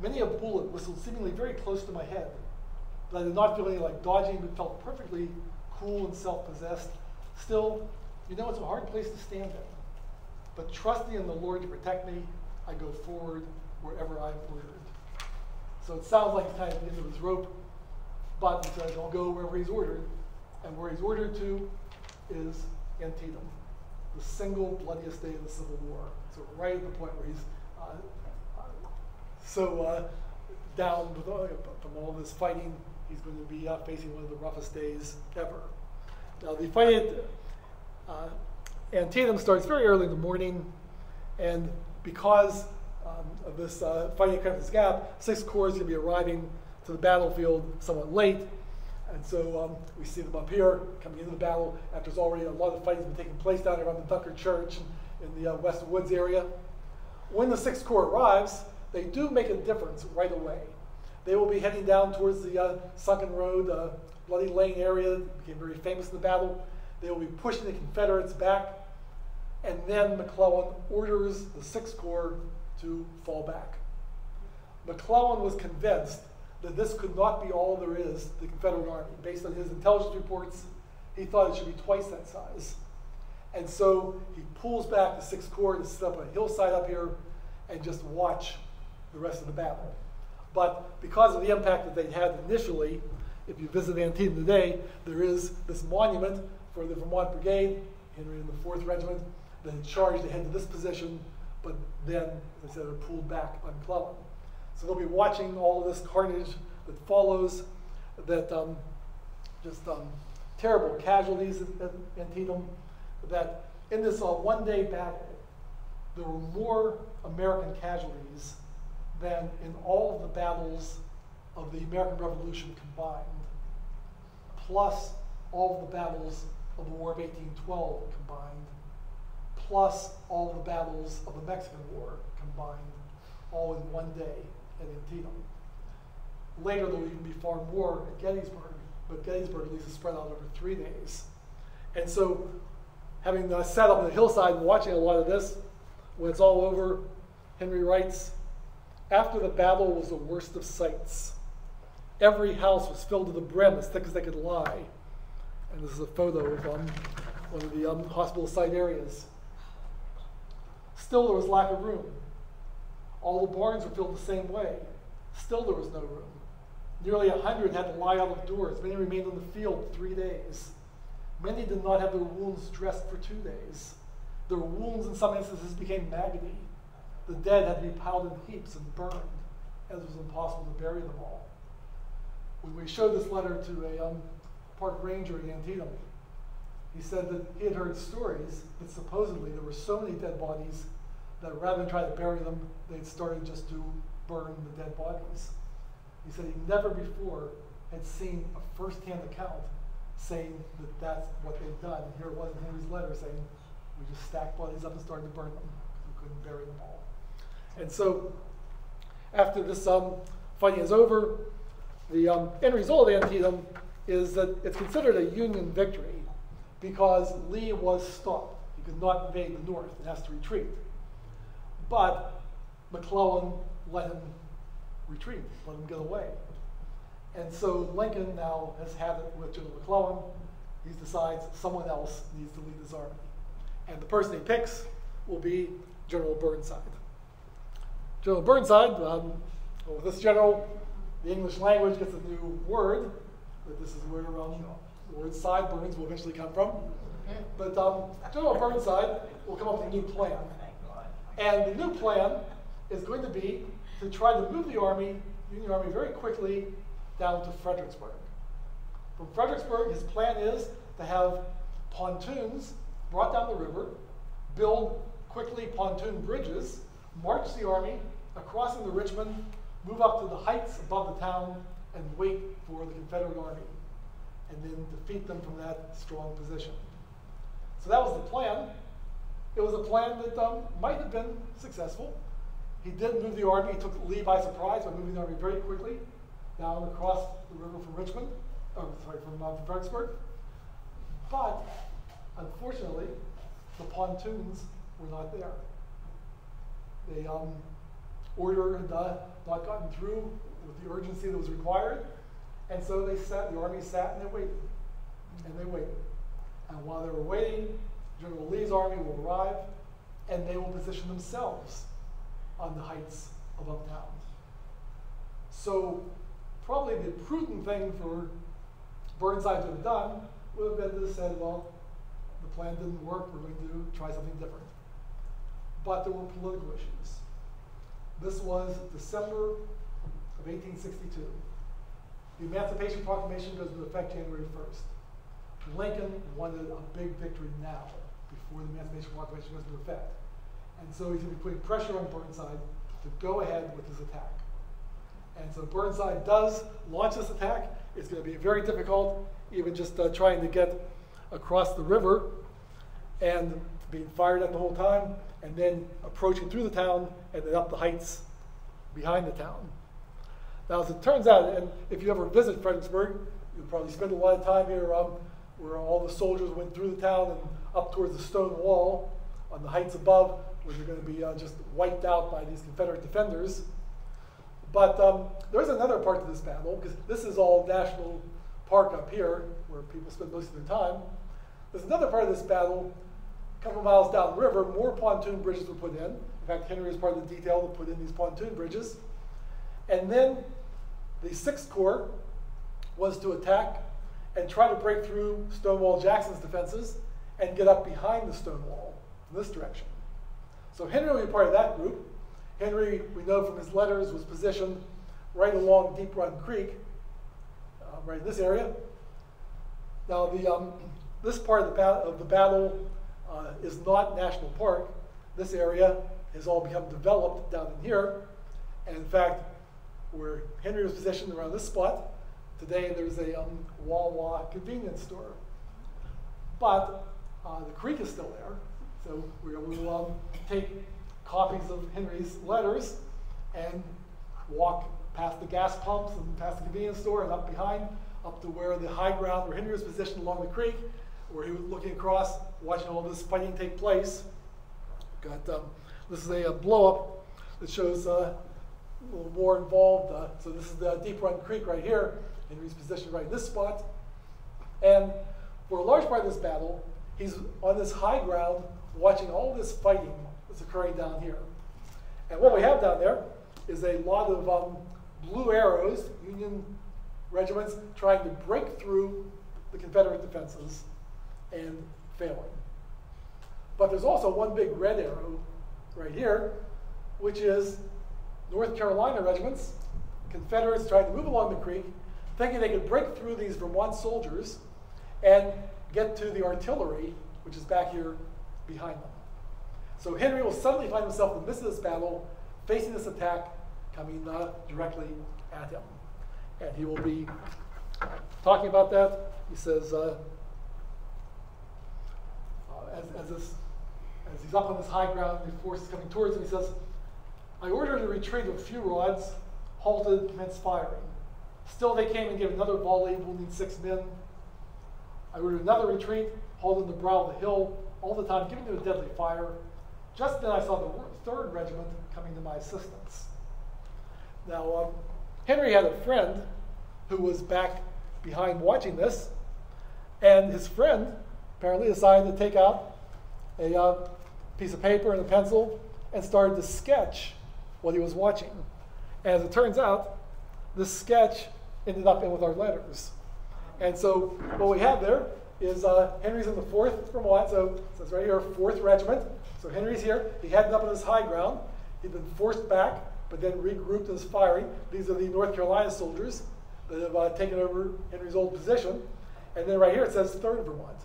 Many a bullet whistled seemingly very close to my head, but I did not feel anything like dodging, but felt perfectly cool and self-possessed. Still, you know, it's a hard place to stand in. But trusting in the Lord to protect me, I go forward wherever I've lured." So it sounds like he's tied at the end of his rope, but he says, "I'll go wherever he's ordered." And where he's ordered to is Antietam, the single bloodiest day of the Civil War. So right at the point where he's uh, so uh, down with, uh, from all this fighting, he's going to be uh, facing one of the roughest days ever. Now the fight at uh, Antietam starts very early in the morning, and because Um, of this uh, fighting at Crampton's Gap, Sixth Corps is going to be arriving to the battlefield somewhat late, and so um, we see them up here coming into the battle after there's already a lot of fighting has been taking place down here around the Dunker Church and in the uh, West Woods area. When the Sixth Corps arrives, they do make a difference right away. They will be heading down towards the uh, Sunken Road, uh, Bloody Lane area, became very famous in the battle. They will be pushing the Confederates back, and then McClellan orders the Sixth Corps to fall back. McClellan was convinced that this could not be all there is to the Confederate Army. Based on his intelligence reports, he thought it should be twice that size. And so he pulls back the Sixth Corps to set up a hillside up here and just watch the rest of the battle. But because of the impact that they had initially, if you visit Antietam today, there is this monument for the Vermont Brigade, Henry and the Fourth Regiment, that had charged ahead to this position, but then, as I said, they're pulled back by McClellan. So they'll be watching all of this carnage that follows, that um, just um, terrible casualties at Antietam, that in this uh, one-day battle, there were more American casualties than in all of the battles of the American Revolution combined, plus all of the battles of the War of eighteen twelve combined, plus all the battles of the Mexican War combined, all in one day at Antietam. Later, there will even be far more at Gettysburg, but Gettysburg at least is spread out over three days. And so, having uh, sat up on the hillside and watching a lot of this, when it's all over, Henry writes, "After the battle was the worst of sights. Every house was filled to the brim, as thick as they could lie." And this is a photo of um, one of the um, hospital site areas. "Still there was lack of room. All the barns were filled the same way. Still there was no room. Nearly a hundred had to lie out of doors. Many remained on the field three days. Many did not have their wounds dressed for two days. Their wounds in some instances became maggoty. The dead had to be piled in heaps and burned, as it was impossible to bury them all." When we showed this letter to a um, park ranger in Antietam, he said that he had heard stories that supposedly there were so many dead bodies that rather than try to bury them, they'd started just to burn the dead bodies. He said he never before had seen a first-hand account saying that that's what they've done. Here it was in Henry's letter saying, we just stacked bodies up and started to burn them because we couldn't bury them all. And so after this um, fighting is over, the um, end result of the antietam is that it's considered a Union victory because Lee was stopped. He could not invade the North and has to retreat. But McClellan let him retreat, let him get away. And so Lincoln now has had it with General McClellan. He decides someone else needs to lead his army. And the person he picks will be General Burnside. General Burnside, um, well, this general, the English language gets a new word, but this is where um, the word sideburns will eventually come from. But um, General Burnside will come up with a new plan. And the new plan is going to be to try to move the army, Union Army, very quickly down to Fredericksburg. From Fredericksburg, his plan is to have pontoons brought down the river, build quickly pontoon bridges, march the army across into Richmond, move up to the heights above the town, and wait for the Confederate army, and then defeat them from that strong position. So that was the plan. It was a plan that um, might have been successful. He did move the army. He took Lee by surprise by moving the army very quickly down across the river from Richmond, oh, sorry, from uh, Fredericksburg. But unfortunately, the pontoons were not there. The um, order had uh, not gotten through with the urgency that was required, and so they sat. The army sat and they waited, and they waited. And while they were waiting, General Lee's army will arrive, and they will position themselves on the heights above town. So probably the prudent thing for Burnside to have done would have been to have said, well, the plan didn't work, we're going to try something different. But there were political issues. This was December of eighteen sixty-two. The Emancipation Proclamation goes into effect January first. Lincoln wanted a big victory now, before the Emancipation Proclamation goes into effect. And so he's going to be putting pressure on Burnside to go ahead with his attack. And so Burnside does launch this attack. It's going to be very difficult, even just uh, trying to get across the river and being fired at the whole time, and then approaching through the town and then up the heights behind the town. Now, as it turns out, and if you ever visit Fredericksburg, you'll probably spend a lot of time here um, where all the soldiers went through the town and up towards the stone wall on the heights above, where they're going to be uh, just wiped out by these Confederate defenders. But um, there's another part to this battle, because this is all National Park up here, where people spend most of their time. There's another part of this battle. A couple miles down the river, more pontoon bridges were put in. In fact, Henry was part of the detail to put in these pontoon bridges. And then the Sixth Corps was to attack and try to break through Stonewall Jackson's defenses and get up behind the stone wall in this direction. So Henry will be part of that group. Henry, we know from his letters, was positioned right along Deep Run Creek, uh, right in this area. Now, the, um, this part of the, of the battle Uh, is not national park. This area has all become developed down in here. And in fact, where Henry was positioned around this spot, today there's a um, Wawa convenience store. But uh, the creek is still there. So we will um, take copies of Henry's letters and walk past the gas pumps and past the convenience store and up behind, up to where the high ground where Henry was positioned along the creek, where he was looking across, watching all this fighting take place. Got um, this is a, a blow-up that shows uh, a little more involved. Uh, so this is the Deep Run Creek right here, Henry's position right in this spot. And for a large part of this battle, he's on this high ground watching all this fighting that's occurring down here. And what we have down there is a lot of um, blue arrows, Union regiments, trying to break through the Confederate defenses and failing. But there's also one big red arrow right here, which is North Carolina regiments, Confederates trying to move along the creek, thinking they could break through these Vermont soldiers and get to the artillery, which is back here behind them. So Henry will suddenly find himself in the midst of this battle, facing this attack coming uh, directly at him. And he will be talking about that, he says, uh, uh, as, as, this, as he's up on this high ground, the force is coming towards him, he says, I ordered a retreat of a few rods, halted, commenced firing. Still they came and gave another volley, wounding six men. I ordered another retreat, halted on the brow of the hill, all the time giving them a deadly fire. Just then I saw the third regiment coming to my assistance. Now, um, Henry had a friend who was back behind watching this, and his friend apparently decided to take out a uh, piece of paper and a pencil and started to sketch what he was watching. And as it turns out, this sketch ended up in with our letters. And so what we have there is uh, Henry's in the fourth Vermont, so it's right here, fourth Regiment. So Henry's here, he headed up on his high ground, he'd been forced back, but then regrouped and was firing. These are the North Carolina soldiers that have uh, taken over Henry's old position. And then right here it says third Vermont.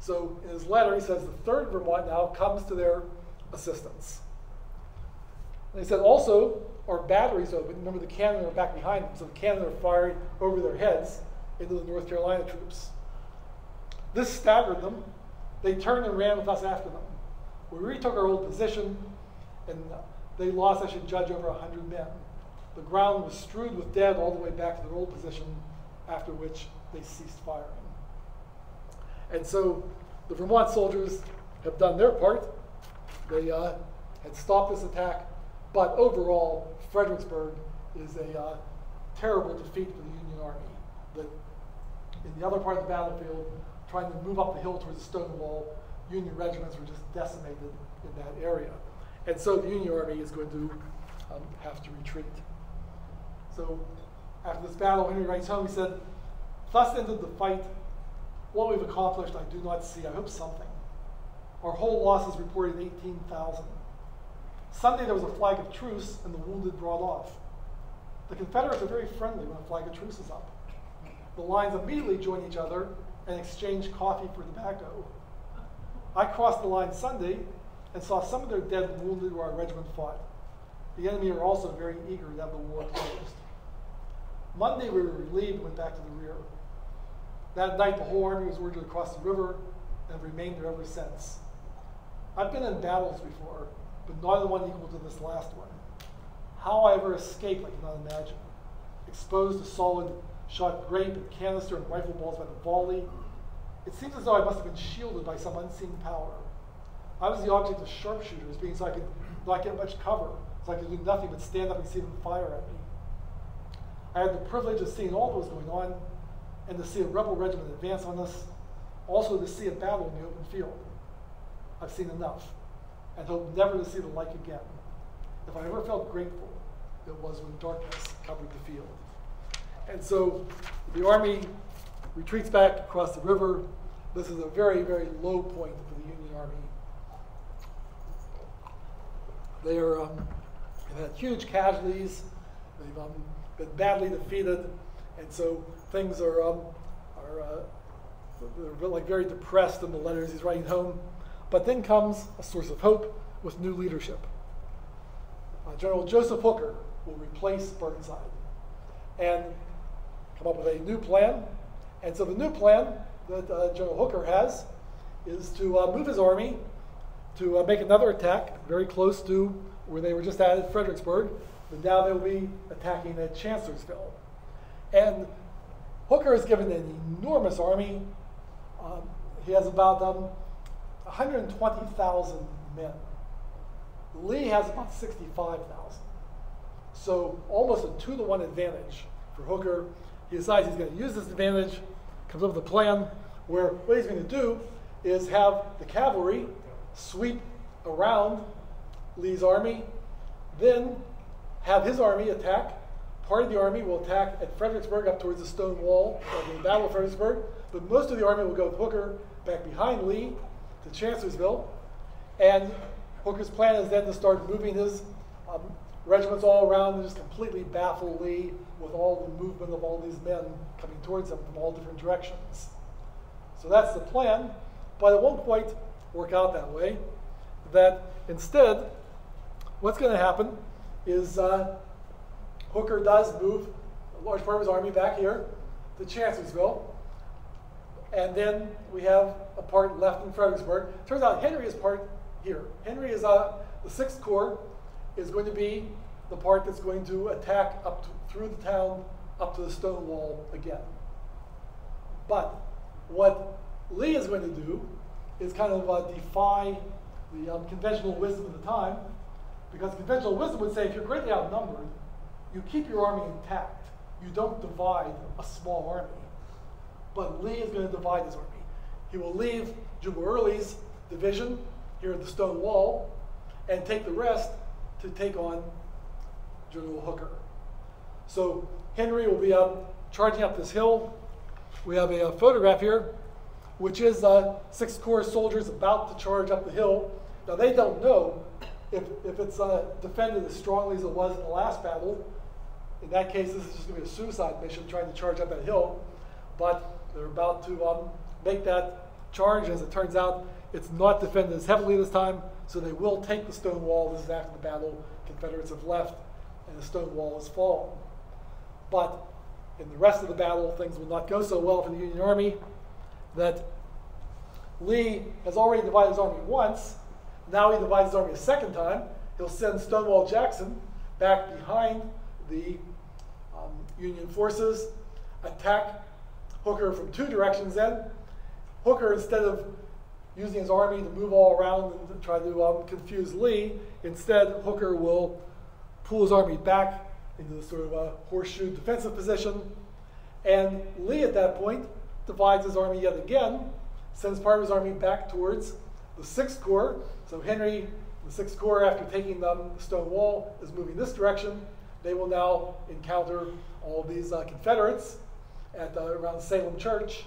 So in his letter he says the third Vermont now comes to their assistance. And he said also our batteries open, remember the cannon are back behind them, so the cannon are firing over their heads into the North Carolina troops. This staggered them. They turned and ran with us after them. We retook our old position, and they lost, I should judge, over one hundred men. The ground was strewed with dead all the way back to their old position, after which they ceased firing. And so the Vermont soldiers have done their part. They uh, had stopped this attack, but overall, Fredericksburg is a uh, terrible defeat for the Union Army. That in the other part of the battlefield, trying to move up the hill towards the Stonewall, Union regiments were just decimated in that area. And so the Union Army is going to um, have to retreat. So after this battle, Henry writes home, he said, thus ended the fight. What we've accomplished, I do not see. I hope something. Our whole loss is reported eighteen thousand. Sunday there was a flag of truce and the wounded brought off. The Confederates are very friendly when a flag of truce is up. The lines immediately join each other and exchange coffee for tobacco. I crossed the line Sunday and saw some of their dead and wounded where our regiment fought. The enemy were also very eager to have the war closed. Monday we were relieved and went back to the rear. That night the whole army was ordered across the river and remained there ever since. I've been in battles before, but neither one equal to this last one. How I ever escaped I cannot imagine. Exposed to solid shot grape and canister and rifle balls by the volley. It seems as though I must have been shielded by some unseen power. I was the object of sharpshooters, being so I could not get much cover, so I could do nothing but stand up and see them fire at me. I had the privilege of seeing all that was going on, and to see a rebel regiment advance on us, also to see a battle in the open field. I've seen enough, and hope never to see the like again. If I ever felt grateful, it was when darkness covered the field. And so the army retreats back across the river. This is a very, very low point for the Union Army. They are, um, have had huge casualties. They've um, been badly defeated. And so things are, um, are uh, they're like very depressed in the letters he's writing home. But then comes a source of hope with new leadership. Uh, General Joseph Hooker will replace Burnside and come up with a new plan. And so the new plan that uh, General Hooker has is to uh, move his army to uh, make another attack very close to where they were just at, at Fredericksburg, but now they'll be attacking at Chancellorsville. And Hooker is given an enormous army. Um, he has about um, one hundred twenty thousand men. Lee has about sixty-five thousand. So almost a two to one advantage for Hooker. He decides he's going to use this advantage, comes up with a plan where what he's going to do is have the cavalry sweep around Lee's army, then have his army attack. Part of the army will attack at Fredericksburg up towards the stone wall, like in the Battle of Fredericksburg, but most of the army will go with Hooker back behind Lee to Chancellorsville. And Hooker's plan is then to start moving his um, regiments all around and just completely baffle Lee with all the movement of all these men coming towards him from all different directions. So that's the plan, but it won't quite work out that way. That instead, what's going to happen is uh, Hooker does move a large part of his army back here to Chancellorsville. And then we have a part left in Fredericksburg. Turns out Henry is part here. Henry is uh, the Sixth Corps is going to be the part that's going to attack up to, through the town up to the Stonewall again. But what Lee is going to do is kind of uh, defy the um, conventional wisdom of the time, because conventional wisdom would say if you're greatly outnumbered, you keep your army intact. You don't divide a small army. But Lee is going to divide his army. He will leave Jubal Early's division here at the Stonewall and take the rest to take on General Hooker. So Henry will be up charging up this hill. We have a, a photograph here, which is uh, Sixth Corps soldiers about to charge up the hill. Now they don't know if, if it's uh, defended as strongly as it was in the last battle. In that case, this is just going to be a suicide mission trying to charge up that hill. But they're about to um, make that charge. As it turns out, it's not defended as heavily this time, so they will take the Stonewall. This is after the battle. Confederates have left, and the Stonewall has fallen. But in the rest of the battle, things will not go so well for the Union Army, that Lee has already divided his army once. Now he divides his army a second time. He'll send Stonewall Jackson back behind the um, Union forces, attack Hooker from two directions then. Hooker, instead of using his army to move all around and try to um, confuse Lee, instead Hooker will pull his army back into the sort of a horseshoe defensive position. And Lee at that point divides his army yet again, sends part of his army back towards the Sixth Corps. So Henry, the Sixth Corps, after taking them, the Stonewall, is moving this direction. They will now encounter all these uh, Confederates at uh, around Salem Church,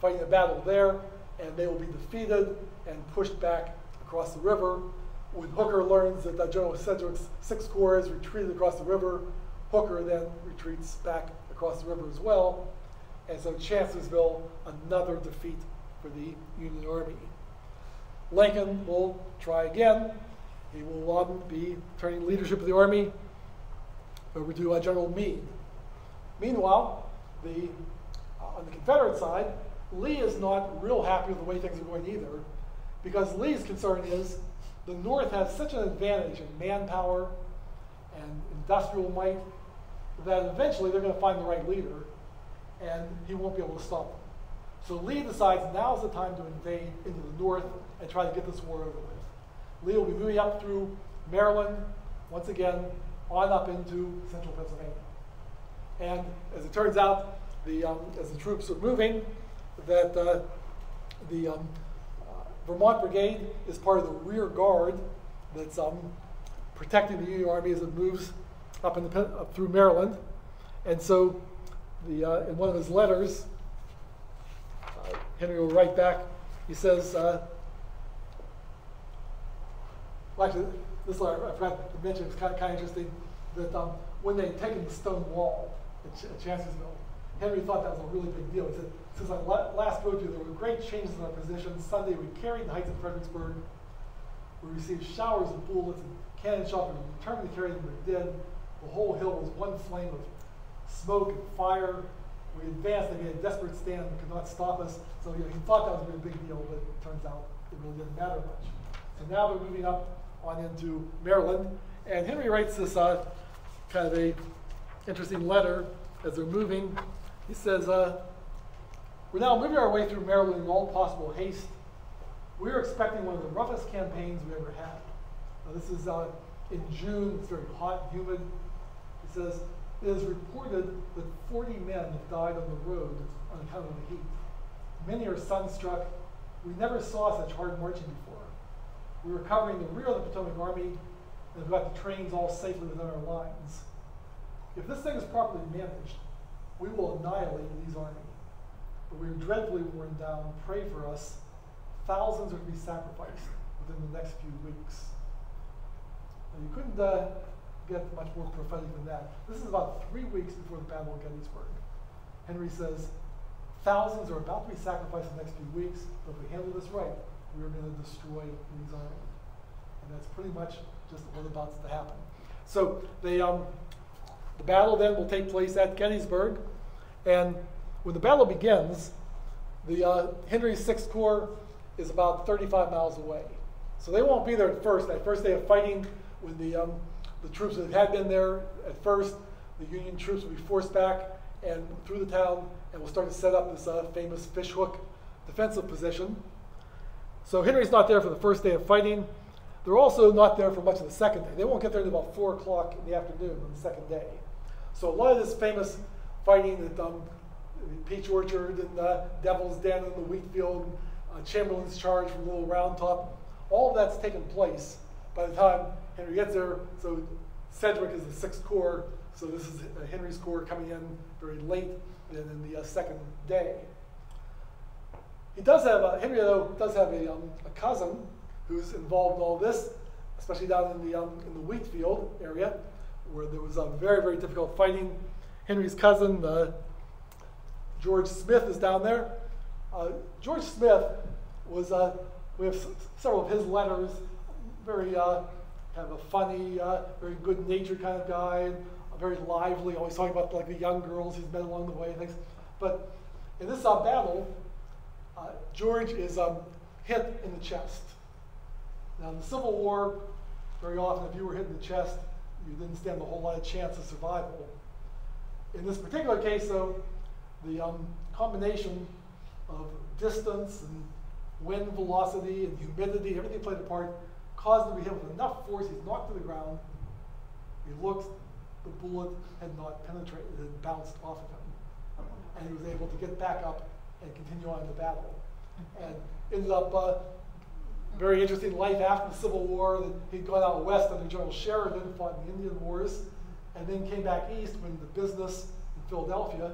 fighting a battle there, and they will be defeated and pushed back across the river. When Hooker learns that uh, General Sedgwick's Sixth Corps is retreated across the river, Hooker then retreats back across the river as well. And so Chancellorsville, another defeat for the Union Army. Lincoln will try again. He will um, be turning leadership of the army over to uh, General Meade. Meanwhile, the, uh, on the Confederate side, Lee is not real happy with the way things are going either, because Lee's concern is the North has such an advantage in manpower and industrial might that eventually they're going to find the right leader, and he won't be able to stop them. So Lee decides now's the time to invade into the North and try to get this war over with. Lee will be moving up through Maryland, once again, on up into central Pennsylvania. And as it turns out, the, um, as the troops are moving, that uh, the um, uh, Vermont Brigade is part of the rear guard that's um, protecting the Union Army as it moves up, in the, up through Maryland. And so the, uh, in one of his letters, uh, Henry will write back, he says, uh, well, actually, this letter I forgot to mention, it's kind of, kind of interesting, that um, when they had taken the Stonewall at, Ch at Chancellorsville, Henry thought that was a really big deal. He said, since I la last wrote to you, there were great changes in our position. Sunday, we carried the heights of Fredericksburg. We received showers of bullets and cannon shot, and we determined to carry them, we did. The whole hill was one flame of smoke and fire. We advanced, they made a desperate stand, and could not stop us. So you know, he thought that was a really big deal, but it turns out it really didn't matter much. So now they're moving up on into Maryland. And Henry writes this uh, kind of a interesting letter as they're moving. He says, uh, we're now moving our way through Maryland in all possible haste. We are expecting one of the roughest campaigns we ever had. Now, this is uh, in June. It's very hot and humid. He says, it is reported that forty men have died on the road on account of the heat. Many are sunstruck. We never saw such hard marching before. We were covering the rear of the Potomac Army and got the trains all safely within our lines. If this thing is properly managed, we will annihilate Lee's army. But we are dreadfully worn down. Pray for us. Thousands are to be sacrificed within the next few weeks. Now, you couldn't uh, get much more prophetic than that. This is about three weeks before the Battle of Gettysburg. Henry says, thousands are about to be sacrificed in the next few weeks, but if we handle this right, we are going to destroy Lee's army. And that's pretty much just what is about to happen. So they, um, the battle then will take place at Gettysburg, and When the battle begins, the uh, Henry's Sixth Corps is about thirty-five miles away. So they won't be there at first. At first, they have fighting with the, um, the troops that had been there. At first, the Union troops will be forced back and through the town, and will start to set up this uh, famous fishhook defensive position. So Henry's not there for the first day of fighting. They're also not there for much of the second day. They won't get there until about four o'clock in the afternoon on the second day. So a lot of this famous fighting at um, Peach Orchard and uh, Devil's Den and the wheat field, uh, Chamberlain's charge from Little Round Top, all of that's taken place by the time Henry gets there. So Sedgwick is the Sixth Corps, so this is Henry's Corps coming in very late and in the uh, second day. He does have, a, Henry though, does have a, um, a cousin who's involved in all this, especially down in the, um, in the wheat field area, where there was a um, very, very difficult fighting. Henry's cousin, uh, George Smith, is down there. Uh, George Smith was, uh, we have several of his letters, very uh, kind of a funny, uh, very good-natured kind of guy, very lively, always talking about like the young girls he's met along the way and things. But in this uh, battle, uh, George is um, hit in the chest. Now in the Civil War, very often if you were hit in the chest, you didn't stand a whole lot of chance of survival. In this particular case though, the um, combination of distance and wind velocity and humidity, everything played a part, caused him to be hit with enough force, he's knocked to the ground, he looks, the bullet had not penetrated, it had bounced off of him. And he was able to get back up and continue on in the battle. And ended up uh, very interesting life after the Civil War. He'd gone out west under General Sheridan, fought in the Indian Wars, and then came back east when the business in Philadelphia.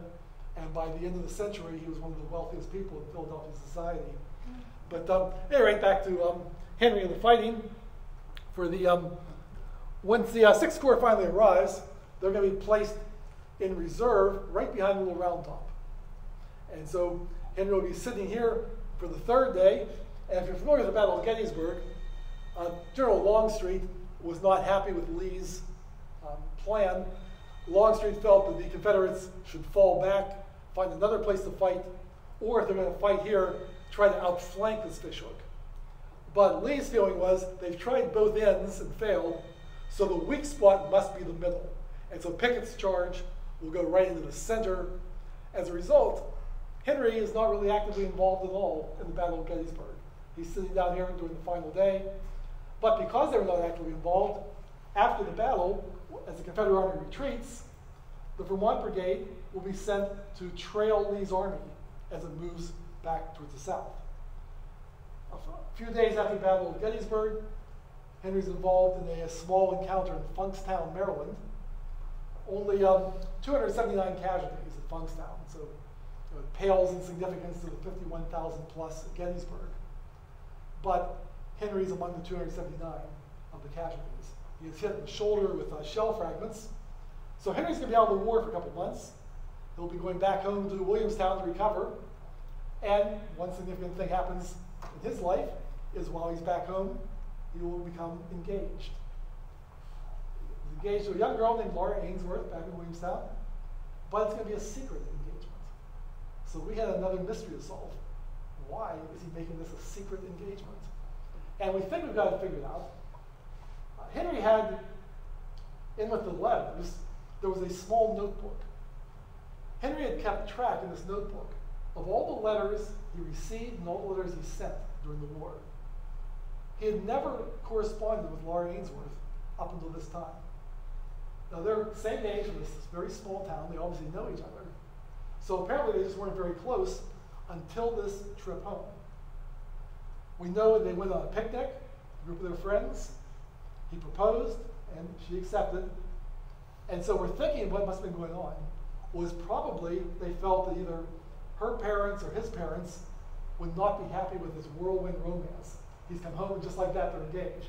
And by the end of the century, he was one of the wealthiest people in Philadelphia society. But um, anyway, back to um, Henry and the fighting. For the um, Once the uh, Sixth Corps finally arrives, they're going to be placed in reserve right behind Little Round Top. And so Henry will be sitting here for the third day. And if you're familiar with the Battle of Gettysburg, uh, General Longstreet was not happy with Lee's um, plan. Longstreet felt that the Confederates should fall back, find another place to fight, or if they're going to fight here, try to outflank this fishhook. But Lee's feeling was they've tried both ends and failed, so the weak spot must be the middle. And so Pickett's charge will go right into the center. As a result, Henry is not really actively involved at all in the Battle of Gettysburg. He's sitting down here during the final day. But because they were not actively involved, after the battle, as the Confederate Army retreats, the Vermont Brigade will be sent to trail Lee's army as it moves back towards the south. A few days after the Battle of Gettysburg, Henry's involved in a small encounter in Funkstown, Maryland. Only um, two hundred seventy-nine casualties at Funkstown, so you know, it pales in significance to the fifty-one thousand plus at Gettysburg. But Henry's among the two hundred seventy-nine of the casualties. He is hit in the shoulder with uh, shell fragments. So Henry's going to be out of the war for a couple months. He'll be going back home to Williamstown to recover. And one significant thing happens in his life is while he's back home, he will become engaged. He's engaged to a young girl named Laura Ainsworth back in Williamstown, but it's going to be a secret engagement. So we had another mystery to solve. Why is he making this a secret engagement? And we think we've got to figure it out. Uh, Henry had, in with the letters, there was a small notebook. Henry had kept track in this notebook of all the letters he received and all the letters he sent during the war. He had never corresponded with Laura Ainsworth up until this time. Now they're the same age in this very small town, they obviously know each other. So apparently they just weren't very close until this trip home. We know they went on a picnic, a group of their friends, he proposed and she accepted. And so we're thinking what must have been going on was probably they felt that either her parents or his parents would not be happy with this whirlwind romance. He's come home, and just like that, they're engaged.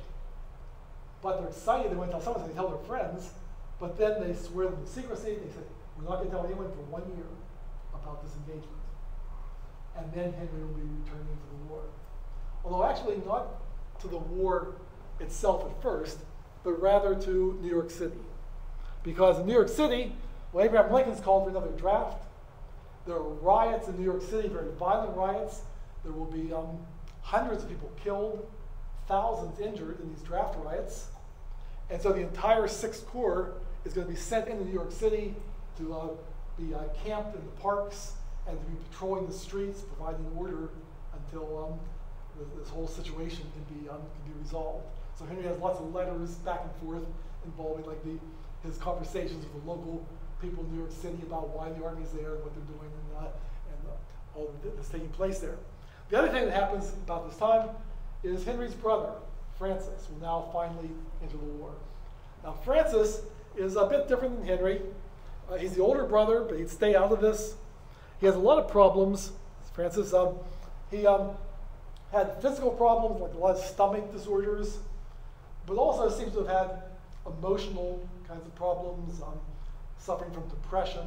But they're excited, they went to tell someone, so they tell their friends, but then they swear them to secrecy, they say, we're not going to tell anyone for one year about this engagement. And then Henry will be returning to the war. Although actually not to the war itself at first, but rather to New York City. Because in New York City, well, Abraham Lincoln's called for another draft. There are riots in New York City, very violent riots. There will be um, hundreds of people killed, thousands injured in these draft riots. And so the entire Sixth Corps is going to be sent into New York City to uh, be uh, camped in the parks and to be patrolling the streets, providing order until um, th this whole situation can be, um, can be resolved. So Henry has lots of letters back and forth involving like the, his conversations with the local people in New York City about why the army's there and what they're doing and, uh, and uh, all that's taking place there. The other thing that happens about this time is Henry's brother, Francis, will now finally enter the war. Now Francis is a bit different than Henry. Uh, he's the older brother, but he'd stay out of this. He has a lot of problems. Francis, um, he um, had physical problems, like a lot of stomach disorders, but also seems to have had emotional kinds of problems, um, suffering from depression,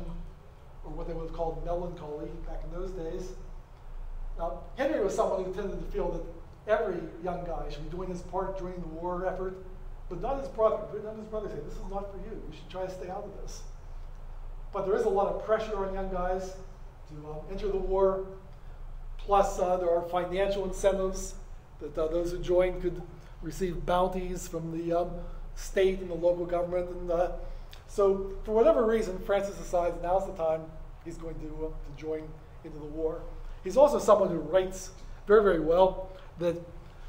or what they would have called melancholy back in those days. Now, Henry was someone who tended to feel that every young guy should be doing his part during the war effort, but not his brother. Not his brother saying, this is not for you. You should try to stay out of this. But there is a lot of pressure on young guys to um, enter the war. Plus, uh, there are financial incentives that uh, those who join could receive bounties from the um, state and the local government. And uh, so for whatever reason, Francis decides now's the time he's going to, uh, to join into the war. He's also someone who writes very, very well. That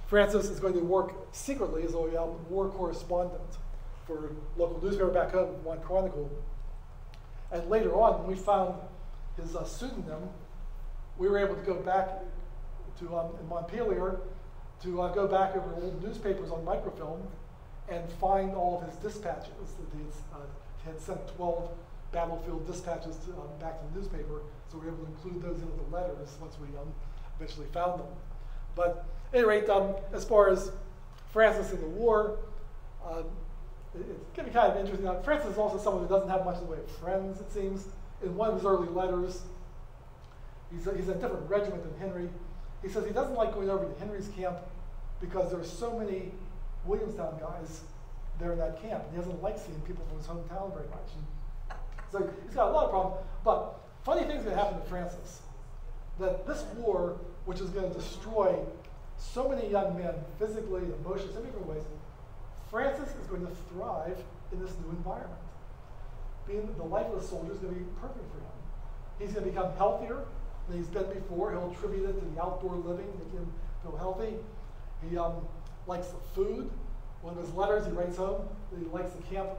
Francis is going to work secretly as a war correspondent for local newspaper back home, Vermont Chronicle. And later on, when we found his uh, pseudonym, we were able to go back to um, in Montpelier to uh, go back over old newspapers on microfilm and find all of his dispatches. That uh, he had sent twelve battlefield dispatches to, um, back to the newspaper, so we were able to include those into the letters once we um, eventually found them. But at any rate, um, as far as Francis in the war, um, it, it's going to be kind of interesting. Now, Francis is also someone who doesn't have much in the way of friends, it seems. In one of his early letters, he's a, he's a different regiment than Henry. He says he doesn't like going over to Henry's camp because there are so many Williamstown guys there in that camp. And he doesn't like seeing people from his hometown very much. And so he's got a lot of problems. But funny things going to happen to Francis. That this war, which is going to destroy so many young men physically, emotionally, in different ways, Francis is going to thrive in this new environment. Being the lifeless soldier is going to be perfect for him. He's going to become healthier than he's been before. He'll attribute it to the outdoor living, make him feel healthy. He um, likes the food. One of his letters he writes home, he likes the camp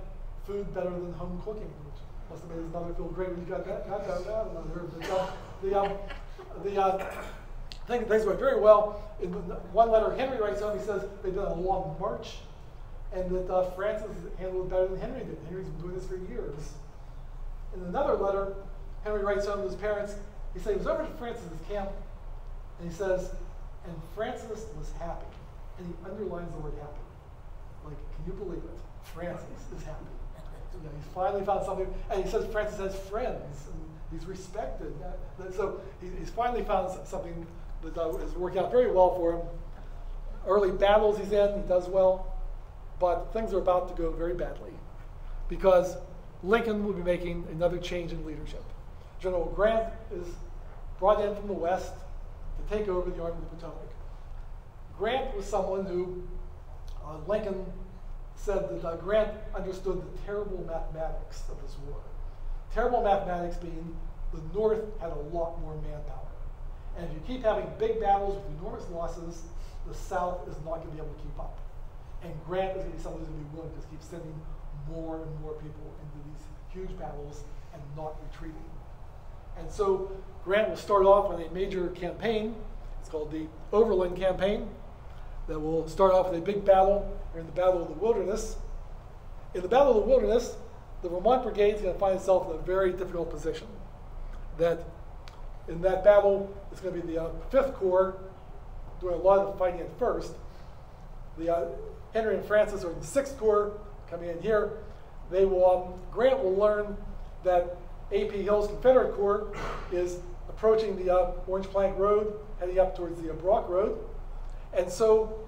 food better than home cooking, which must have made his mother feel great when he got that. Not that, not that, but, uh, the, um, The uh, thing, things went very well. In one letter Henry writes home, he says they've done a long march and that uh, Francis handled it better than Henry did. Henry's been doing this for years. In another letter, Henry writes home to his parents. He says he was over to Francis's camp and he says, and Francis was happy. And he underlines the word happy. Like, can you believe it? Francis is happy. You know, he's finally found something. And he says Francis has friends. And he's respected. So he's finally found something that has worked out very well for him. Early battles he's in, he does well. But things are about to go very badly because Lincoln will be making another change in leadership. General Grant is brought in from the West to take over the Army of the Potomac. Grant was someone who uh, Lincoln said that uh, Grant understood the terrible mathematics of this war. Terrible mathematics being the North had a lot more manpower. And if you keep having big battles with enormous losses, the South is not going to be able to keep up. And Grant is going to be someone who's going to be willing to keep sending more and more people into these huge battles and not retreating. And so Grant will start off on a major campaign. It's called the Overland Campaign. That will start off with a big battle in the Battle of the Wilderness. In the Battle of the Wilderness, the Vermont Brigade is going to find itself in a very difficult position. That in that battle, it's going to be the uh, Fifth Corps doing a lot of the fighting at first. The uh, Henry and Francis are in the Sixth Corps coming in here. They will um, Grant will learn that A P Hill's Confederate Corps is approaching the uh, Orange Plank Road, heading up towards the uh, Brock Road, and so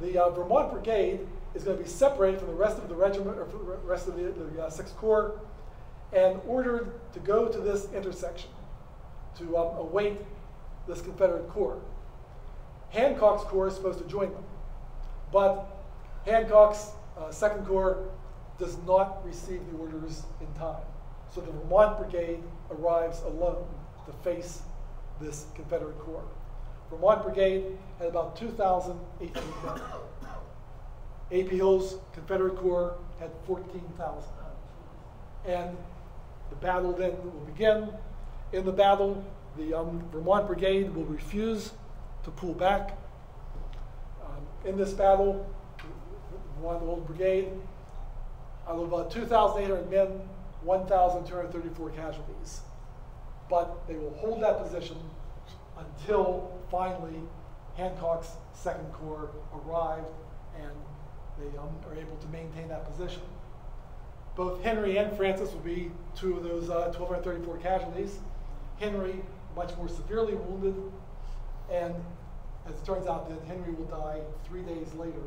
the uh, Vermont Brigade is going to be separated from the rest of the regiment, or from the rest of the, the uh, Sixth Corps, and ordered to go to this intersection. to um, await this Confederate corps. Hancock's corps is supposed to join them, but Hancock's uh, Second Corps does not receive the orders in time. So the Vermont Brigade arrives alone to face this Confederate corps. Vermont Brigade had about two thousand eighteen men. A P Hill's Confederate Corps had fourteen thousand. And the battle then will begin. In the battle, the um, Vermont Brigade will refuse to pull back. Um, in this battle, Vermont Old Brigade, out of about two thousand eight hundred men, one thousand two hundred thirty-four casualties. But they will hold that position until finally Hancock's Second Corps arrived and they um, are able to maintain that position. Both Henry and Francis will be two of those uh, one thousand two hundred thirty-four casualties. Henry, much more severely wounded, and as it turns out, then Henry will die three days later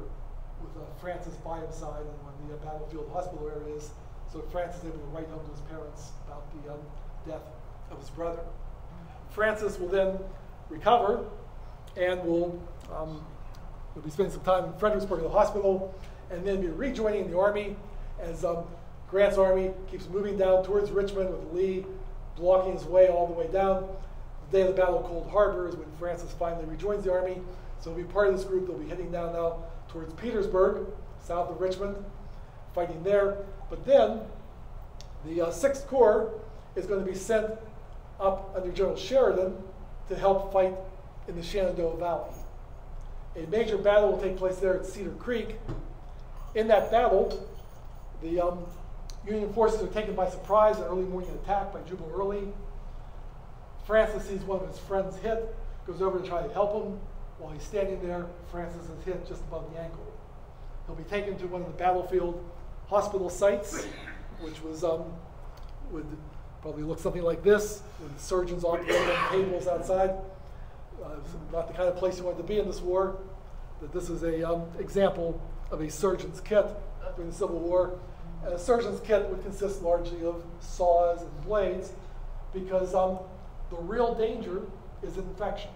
with uh, Francis by his side in one of the uh, battlefield hospital areas. So Francis is able to write home to his parents about the um, death of his brother. Francis will then recover and will um, be spending some time in Fredericksburg at the hospital and then be rejoining the army as um, Grant's army keeps moving down towards Richmond with Lee blocking his way all the way down. The day of the Battle of Cold Harbor is when Francis finally rejoins the army. So he'll be part of this group that will be heading down now towards Petersburg, south of Richmond, fighting there. But then the uh, Sixth Corps is going to be sent up under General Sheridan to help fight in the Shenandoah Valley. A major battle will take place there at Cedar Creek. In that battle, the um, Union forces are taken by surprise, an early morning attack by Jubal Early. Francis sees one of his friends hit, goes over to try to help him. While he's standing there, Francis is hit just above the ankle. He'll be taken to one of the battlefield hospital sites, which was um, would probably look something like this, with surgeons occupied on tables outside. Uh, not the kind of place you wanted to be in this war. But this is an um, example of a surgeon's kit during the Civil War. And a surgeon's kit would consist largely of saws and blades, because um, the real danger is infection.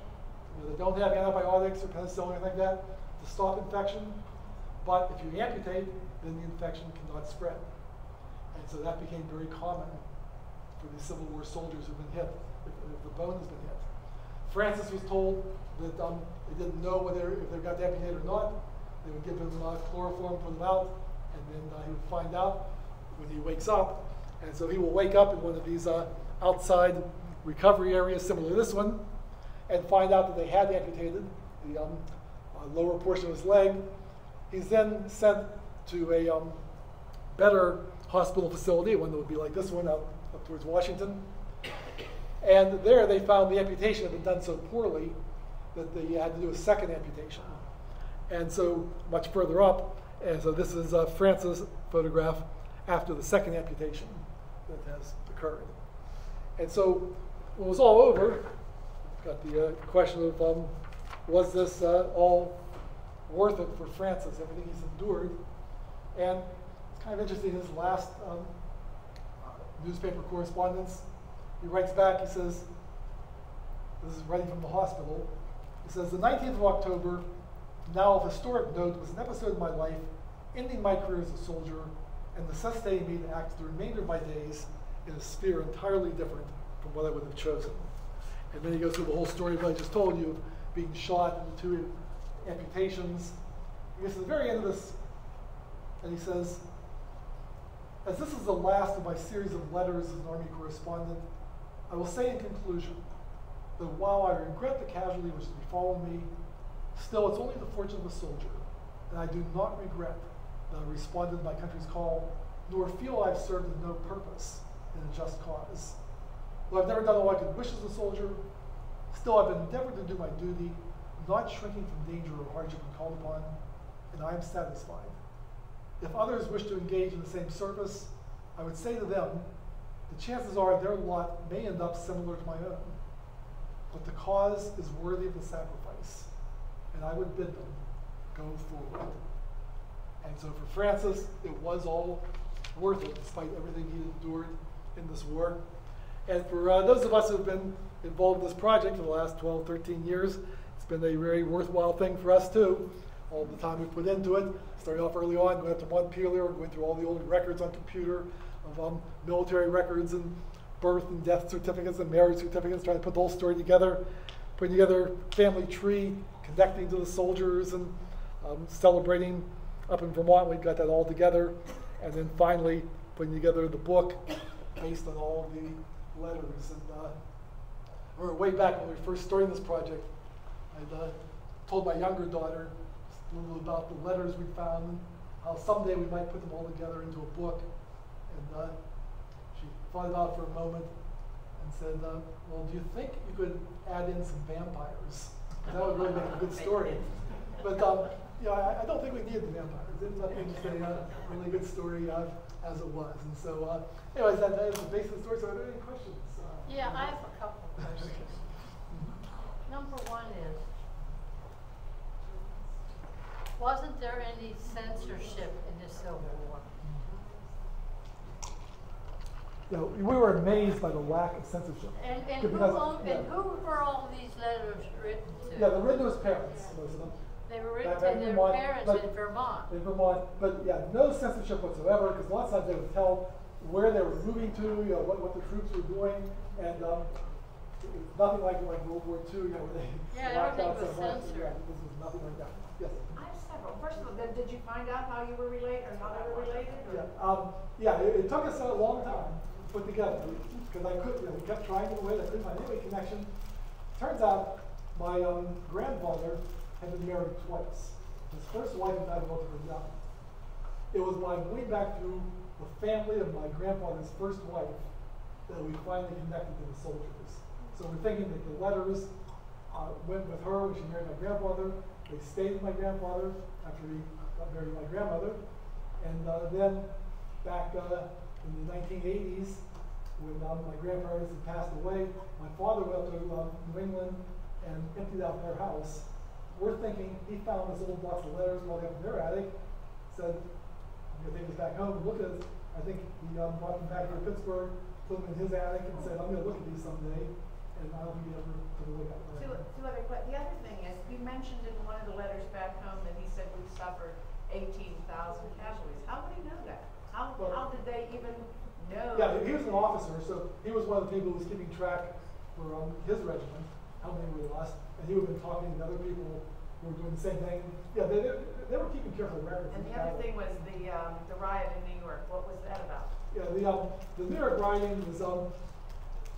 You know, they don't have antibiotics or penicillin or anything like that to stop infection, but if you amputate, then the infection cannot spread. And so that became very common for the Civil War soldiers who've been hit, if, if the bone has been hit. Francis was told that um, they didn't know whether if they got amputated or not. They would give him uh, chloroform for the mouth, and then uh, he would find out when he wakes up. And so he will wake up in one of these uh, outside recovery areas, similar to this one, and find out that they had amputated the um, uh, lower portion of his leg. He's then sent to a um, better hospital facility, one that would be like this one out up towards Washington. And there they found the amputation had been done so poorly that they had to do a second amputation. And so much further up, and so this is uh, Francis' photograph after the second amputation that has occurred. And so when it was all over, got the uh, question of um, was this uh, all worth it for Francis, everything he's endured. And it's kind of interesting, his last um, newspaper correspondence, he writes back, he says, this is writing from the hospital, he says, the nineteenth of October, now of historic note, was an episode of my life, ending my career as a soldier, and necessitating me to act the remainder of my days in a sphere entirely different from what I would have chosen. And then he goes through the whole story of what I just told you, of being shot and the two amputations. He gets to the very end of this, and he says, as this is the last of my series of letters as an Army correspondent, I will say in conclusion that while I regret the casualty which has befallen me, still it's only the fortune of a soldier, and I do not regret that I responded to my country's call, nor feel I have served with no purpose in a just cause. Though I've never done all I could wish as a soldier, still I've endeavored to do my duty, not shrinking from danger or hardship when called upon, and I am satisfied. If others wish to engage in the same service, I would say to them, the chances are their lot may end up similar to my own, but the cause is worthy of the sacrifice, and I would bid them go forward. And so for Francis, it was all worth it, despite everything he endured in this war. And for uh, those of us who've been involved in this project for the last twelve, thirteen years, it's been a very worthwhile thing for us too. All the time we put into it. Started off early on, went up to Montpelier, went through all the old records on computer of um, military records and birth and death certificates and marriage certificates, trying to put the whole story together, putting together family tree, connecting to the soldiers and um, celebrating up in Vermont. We got that all together. And then finally putting together the book based on all the letters. And uh, I remember way back when we first started this project, I uh, told my younger daughter a little about the letters we found and how someday we might put them all together into a book. And uh, she thought about it for a moment and said, uh, well, do you think you could add in some vampires? That would really make a good story. But um, you know, I, I don't think we needed the vampires. It ended up being just a uh, really good story uh, as it was. And so uh, anyways, that, that is the basis of the story. So are there any questions? Uh, yeah, I have a couple of questions. Number one is, wasn't there any censorship in the Civil War? Yeah, we were amazed by the lack of censorship. And, and, who, owned, yeah. and who were all these letters written to? Yeah, they were written to his parents, yeah. most of them. They were written to their parents in Vermont. In Vermont, but yeah, no censorship whatsoever, because lots of times they would tell where they were moving to, you know, what, what the troops were doing, and um, it was nothing like, like World War Two, you know, where they yeah, everything was censored. Yeah, this was nothing like that. Yes. First of all, then did you find out how you were related or how they were related? Or? Yeah, um, yeah it, it took us a long time to put together because I couldn't, you know, we kept trying to win, I couldn't find any connection. Turns out my um, grandfather had been married twice. His first wife and I both were young. It was by way back through the family of my grandfather's first wife that we finally connected to the soldiers. So we're thinking that the letters uh, went with her when she married my grandfather. They stayed with my grandfather after he got married to my grandmother. And uh, then back uh, in the nineteen eighties, when um, my grandparents had passed away, my father went up to um, New England and emptied out their house. We're thinking he found this little box of letters while they were in their attic, said, I'm going to take this back home and look at it. I think he um, brought them back here to Pittsburgh, put them in his attic, and said, I'm going to look at these someday. And I don't think you ever took a look at it. Two, two other questions. The other thing is, you mentioned in one of the letters back home that he said we've suffered eighteen thousand casualties. How would he know that? How, well, how did they even know? Yeah, he was an officer, so he was one of the people who was keeping track for um, his regiment, how many we lost. And he would have been talking to other people who were doing the same thing. Yeah, they, they, they were keeping careful records. And the other thing was the, um, the riot in New York. What was that about? Yeah, the, um, the New York rioting was... Um,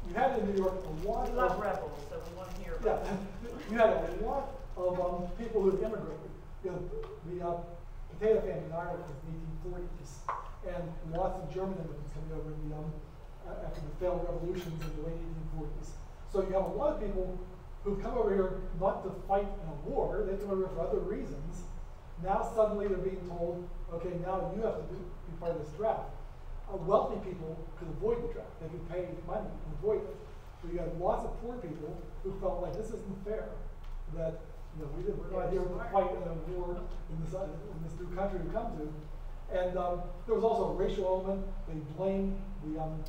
You had in New York a lot we love of rebels, so we want to hear about yeah, you had a lot of um, people who had immigrated. You know, the uh, potato famine in Ireland was in the eighteen forties, and lots of German immigrants coming over in the, um, after the failed revolutions in the late eighteen forties. So you have a lot of people who come over here not to fight in a war; they come over here for other reasons. Now suddenly they're being told, "Okay, now you have to be part of this draft." Wealthy people could avoid the draft. They could pay money and avoid it. But you had lots of poor people who felt like this isn't fair. That you know, we didn't, we're not here to fight in a war in this, uh, in this new country we come to. And um, there was also a racial element. They blamed the um,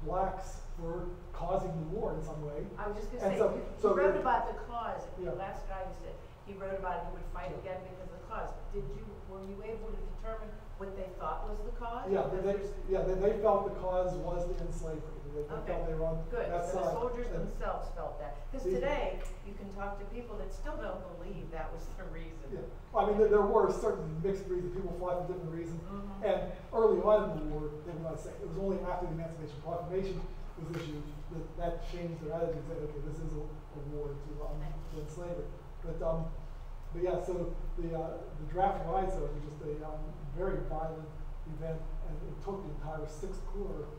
blacks for causing the war in some way. I was just going to say, so, so he wrote about the cause. Yeah. The last guy who said he wrote about it, he would fight yeah. again because of the cause. Did you? Were you able to determine what they thought was the cause? Yeah, they, they, yeah, they, they felt the cause was the enslavement. They, they okay. felt they were on good. That so side. The soldiers and themselves felt that. Because today, you can talk to people that still don't believe that was the reason. Yeah. Well, I mean, there, there were certain mixed reasons. People fought for different reasons. Mm-hmm. And early on in the war, they were not saying. It was only after the Emancipation Proclamation was issued that that changed their attitude and said, okay, this is a, a war to, um, to enslavery. But, um, but yeah, so the, uh, the draft riots was just a um, very violent event, and it took the entire Sixth Corps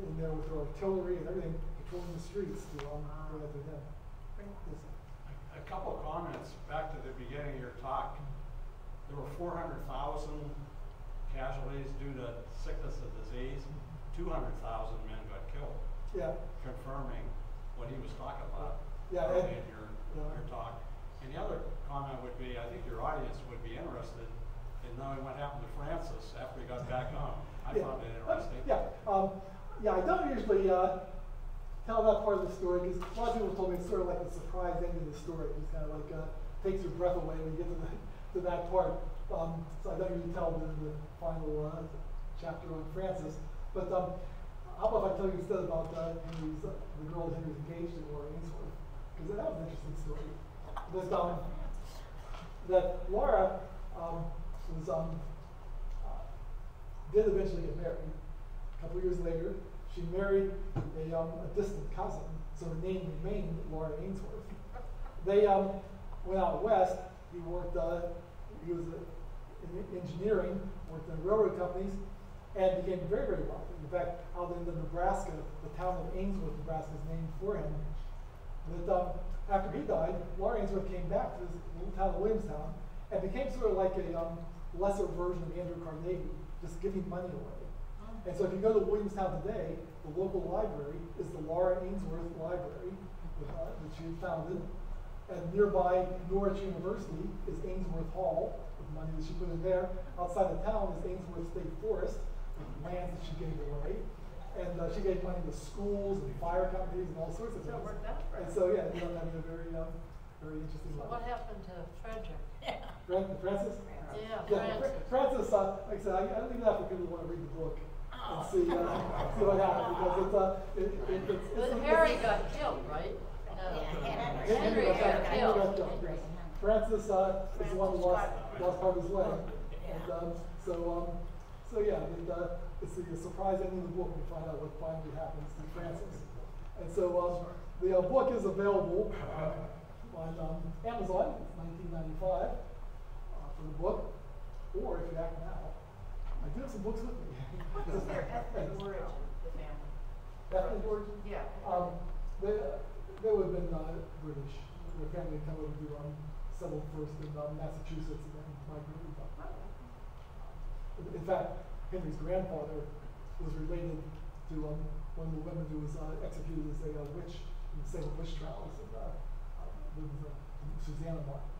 in there with their artillery and everything, controlling the streets to um, rather than. Yes. A, a couple of comments back to the beginning of your talk. There were four hundred thousand casualties due to sickness and disease. two hundred thousand men got killed. Yeah. Confirming what he was talking about yeah, and, in your, yeah. your talk. And the other comment would be, I think your audience would be interested in knowing what happened to Francis after he got back home. I yeah. found it interesting. Yeah, um, yeah. I don't usually uh, tell that part of the story, because a lot of people told me it's sort of like the surprise end of the story. It was kind of like uh, takes your breath away when you get to, the, to that part. Um, so I thought you would tell the, the final uh, chapter on Francis. But um, how about if I tell you instead about uh, Henry's, uh, the girl Henry's engaged to, Laura Ainsworth? Because that was an interesting story. This, um, that Laura um, was, um, uh, did eventually get married. A couple years later, she married a, um, a distant cousin, so her name remained Laura Ainsworth. They um, went out west. He worked, uh, he was in engineering, worked in railroad companies, and became very, very wealthy. In fact, out in Nebraska, the town of Ainsworth, Nebraska, is named for him. But um, after he died, Laura Ainsworth came back to this little town of Williamstown and became sort of like a um, lesser version of Andrew Carnegie, just giving money away. And so if you go to Williamstown today, the local library is the Laura Ainsworth Library, uh, that she founded. And nearby Norwich University is Ainsworth Hall, with the money that she put in there. Outside of town is Ainsworth State Forest, with land that she gave away. And uh, she gave money to schools and fire companies and all sorts of things. So it worked out for her. And so, yeah, you know, I mean, a very, um, very interesting life. So what happened to Frederick? Fred Francis? Yeah, yeah, Francis. Francis, uh, like I said, I, I leave that for people who want to read the book. And see, uh, see what happens, because it's uh, it, it, it's, it's but Harry it's, got killed, right? Uh, yeah, Henry got, got, got killed. killed. Francis uh, Francis is the one who lost, lost part of his leg, yeah. and um, so um, so yeah, and, uh, it's the surprise ending of the book. We find out what finally happens to Francis, and so um, the uh, book is available uh, on um, Amazon. It's nineteen ninety-five uh, for the book, or if you act now. I do have some books with me. What is their ethnic origin, the family? Ethnic origin? Yeah. Um, they, uh, they would have been uh, British. Their family had come over to um, settled first in um, Massachusetts and then migrated up. Okay. In fact, Henry's grandfather was related to um, one of the women who was uh, executed as a uh, witch in the same witch trials. And, uh, uh, was, uh, Susanna Martin.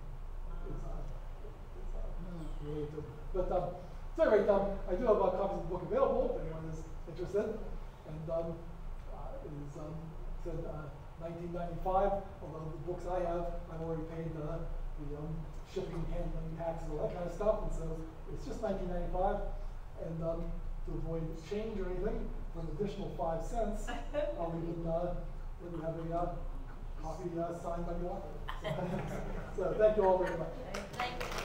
It's, uh, it's, uh, related to, but, um, So anyway, um, I do have uh, copies of the book available if anyone is interested. And um, uh, it is um, said uh, nineteen ninety-five. Although the books I have, I've already paid uh, the um, shipping, handling, taxes, all that kind of stuff. And so it's just nineteen ninety-five. And um, to avoid change or anything, for an additional five cents, uh, we would uh, we would have a uh, copy uh, signed by the author. So, so thank you all very much. Thank you.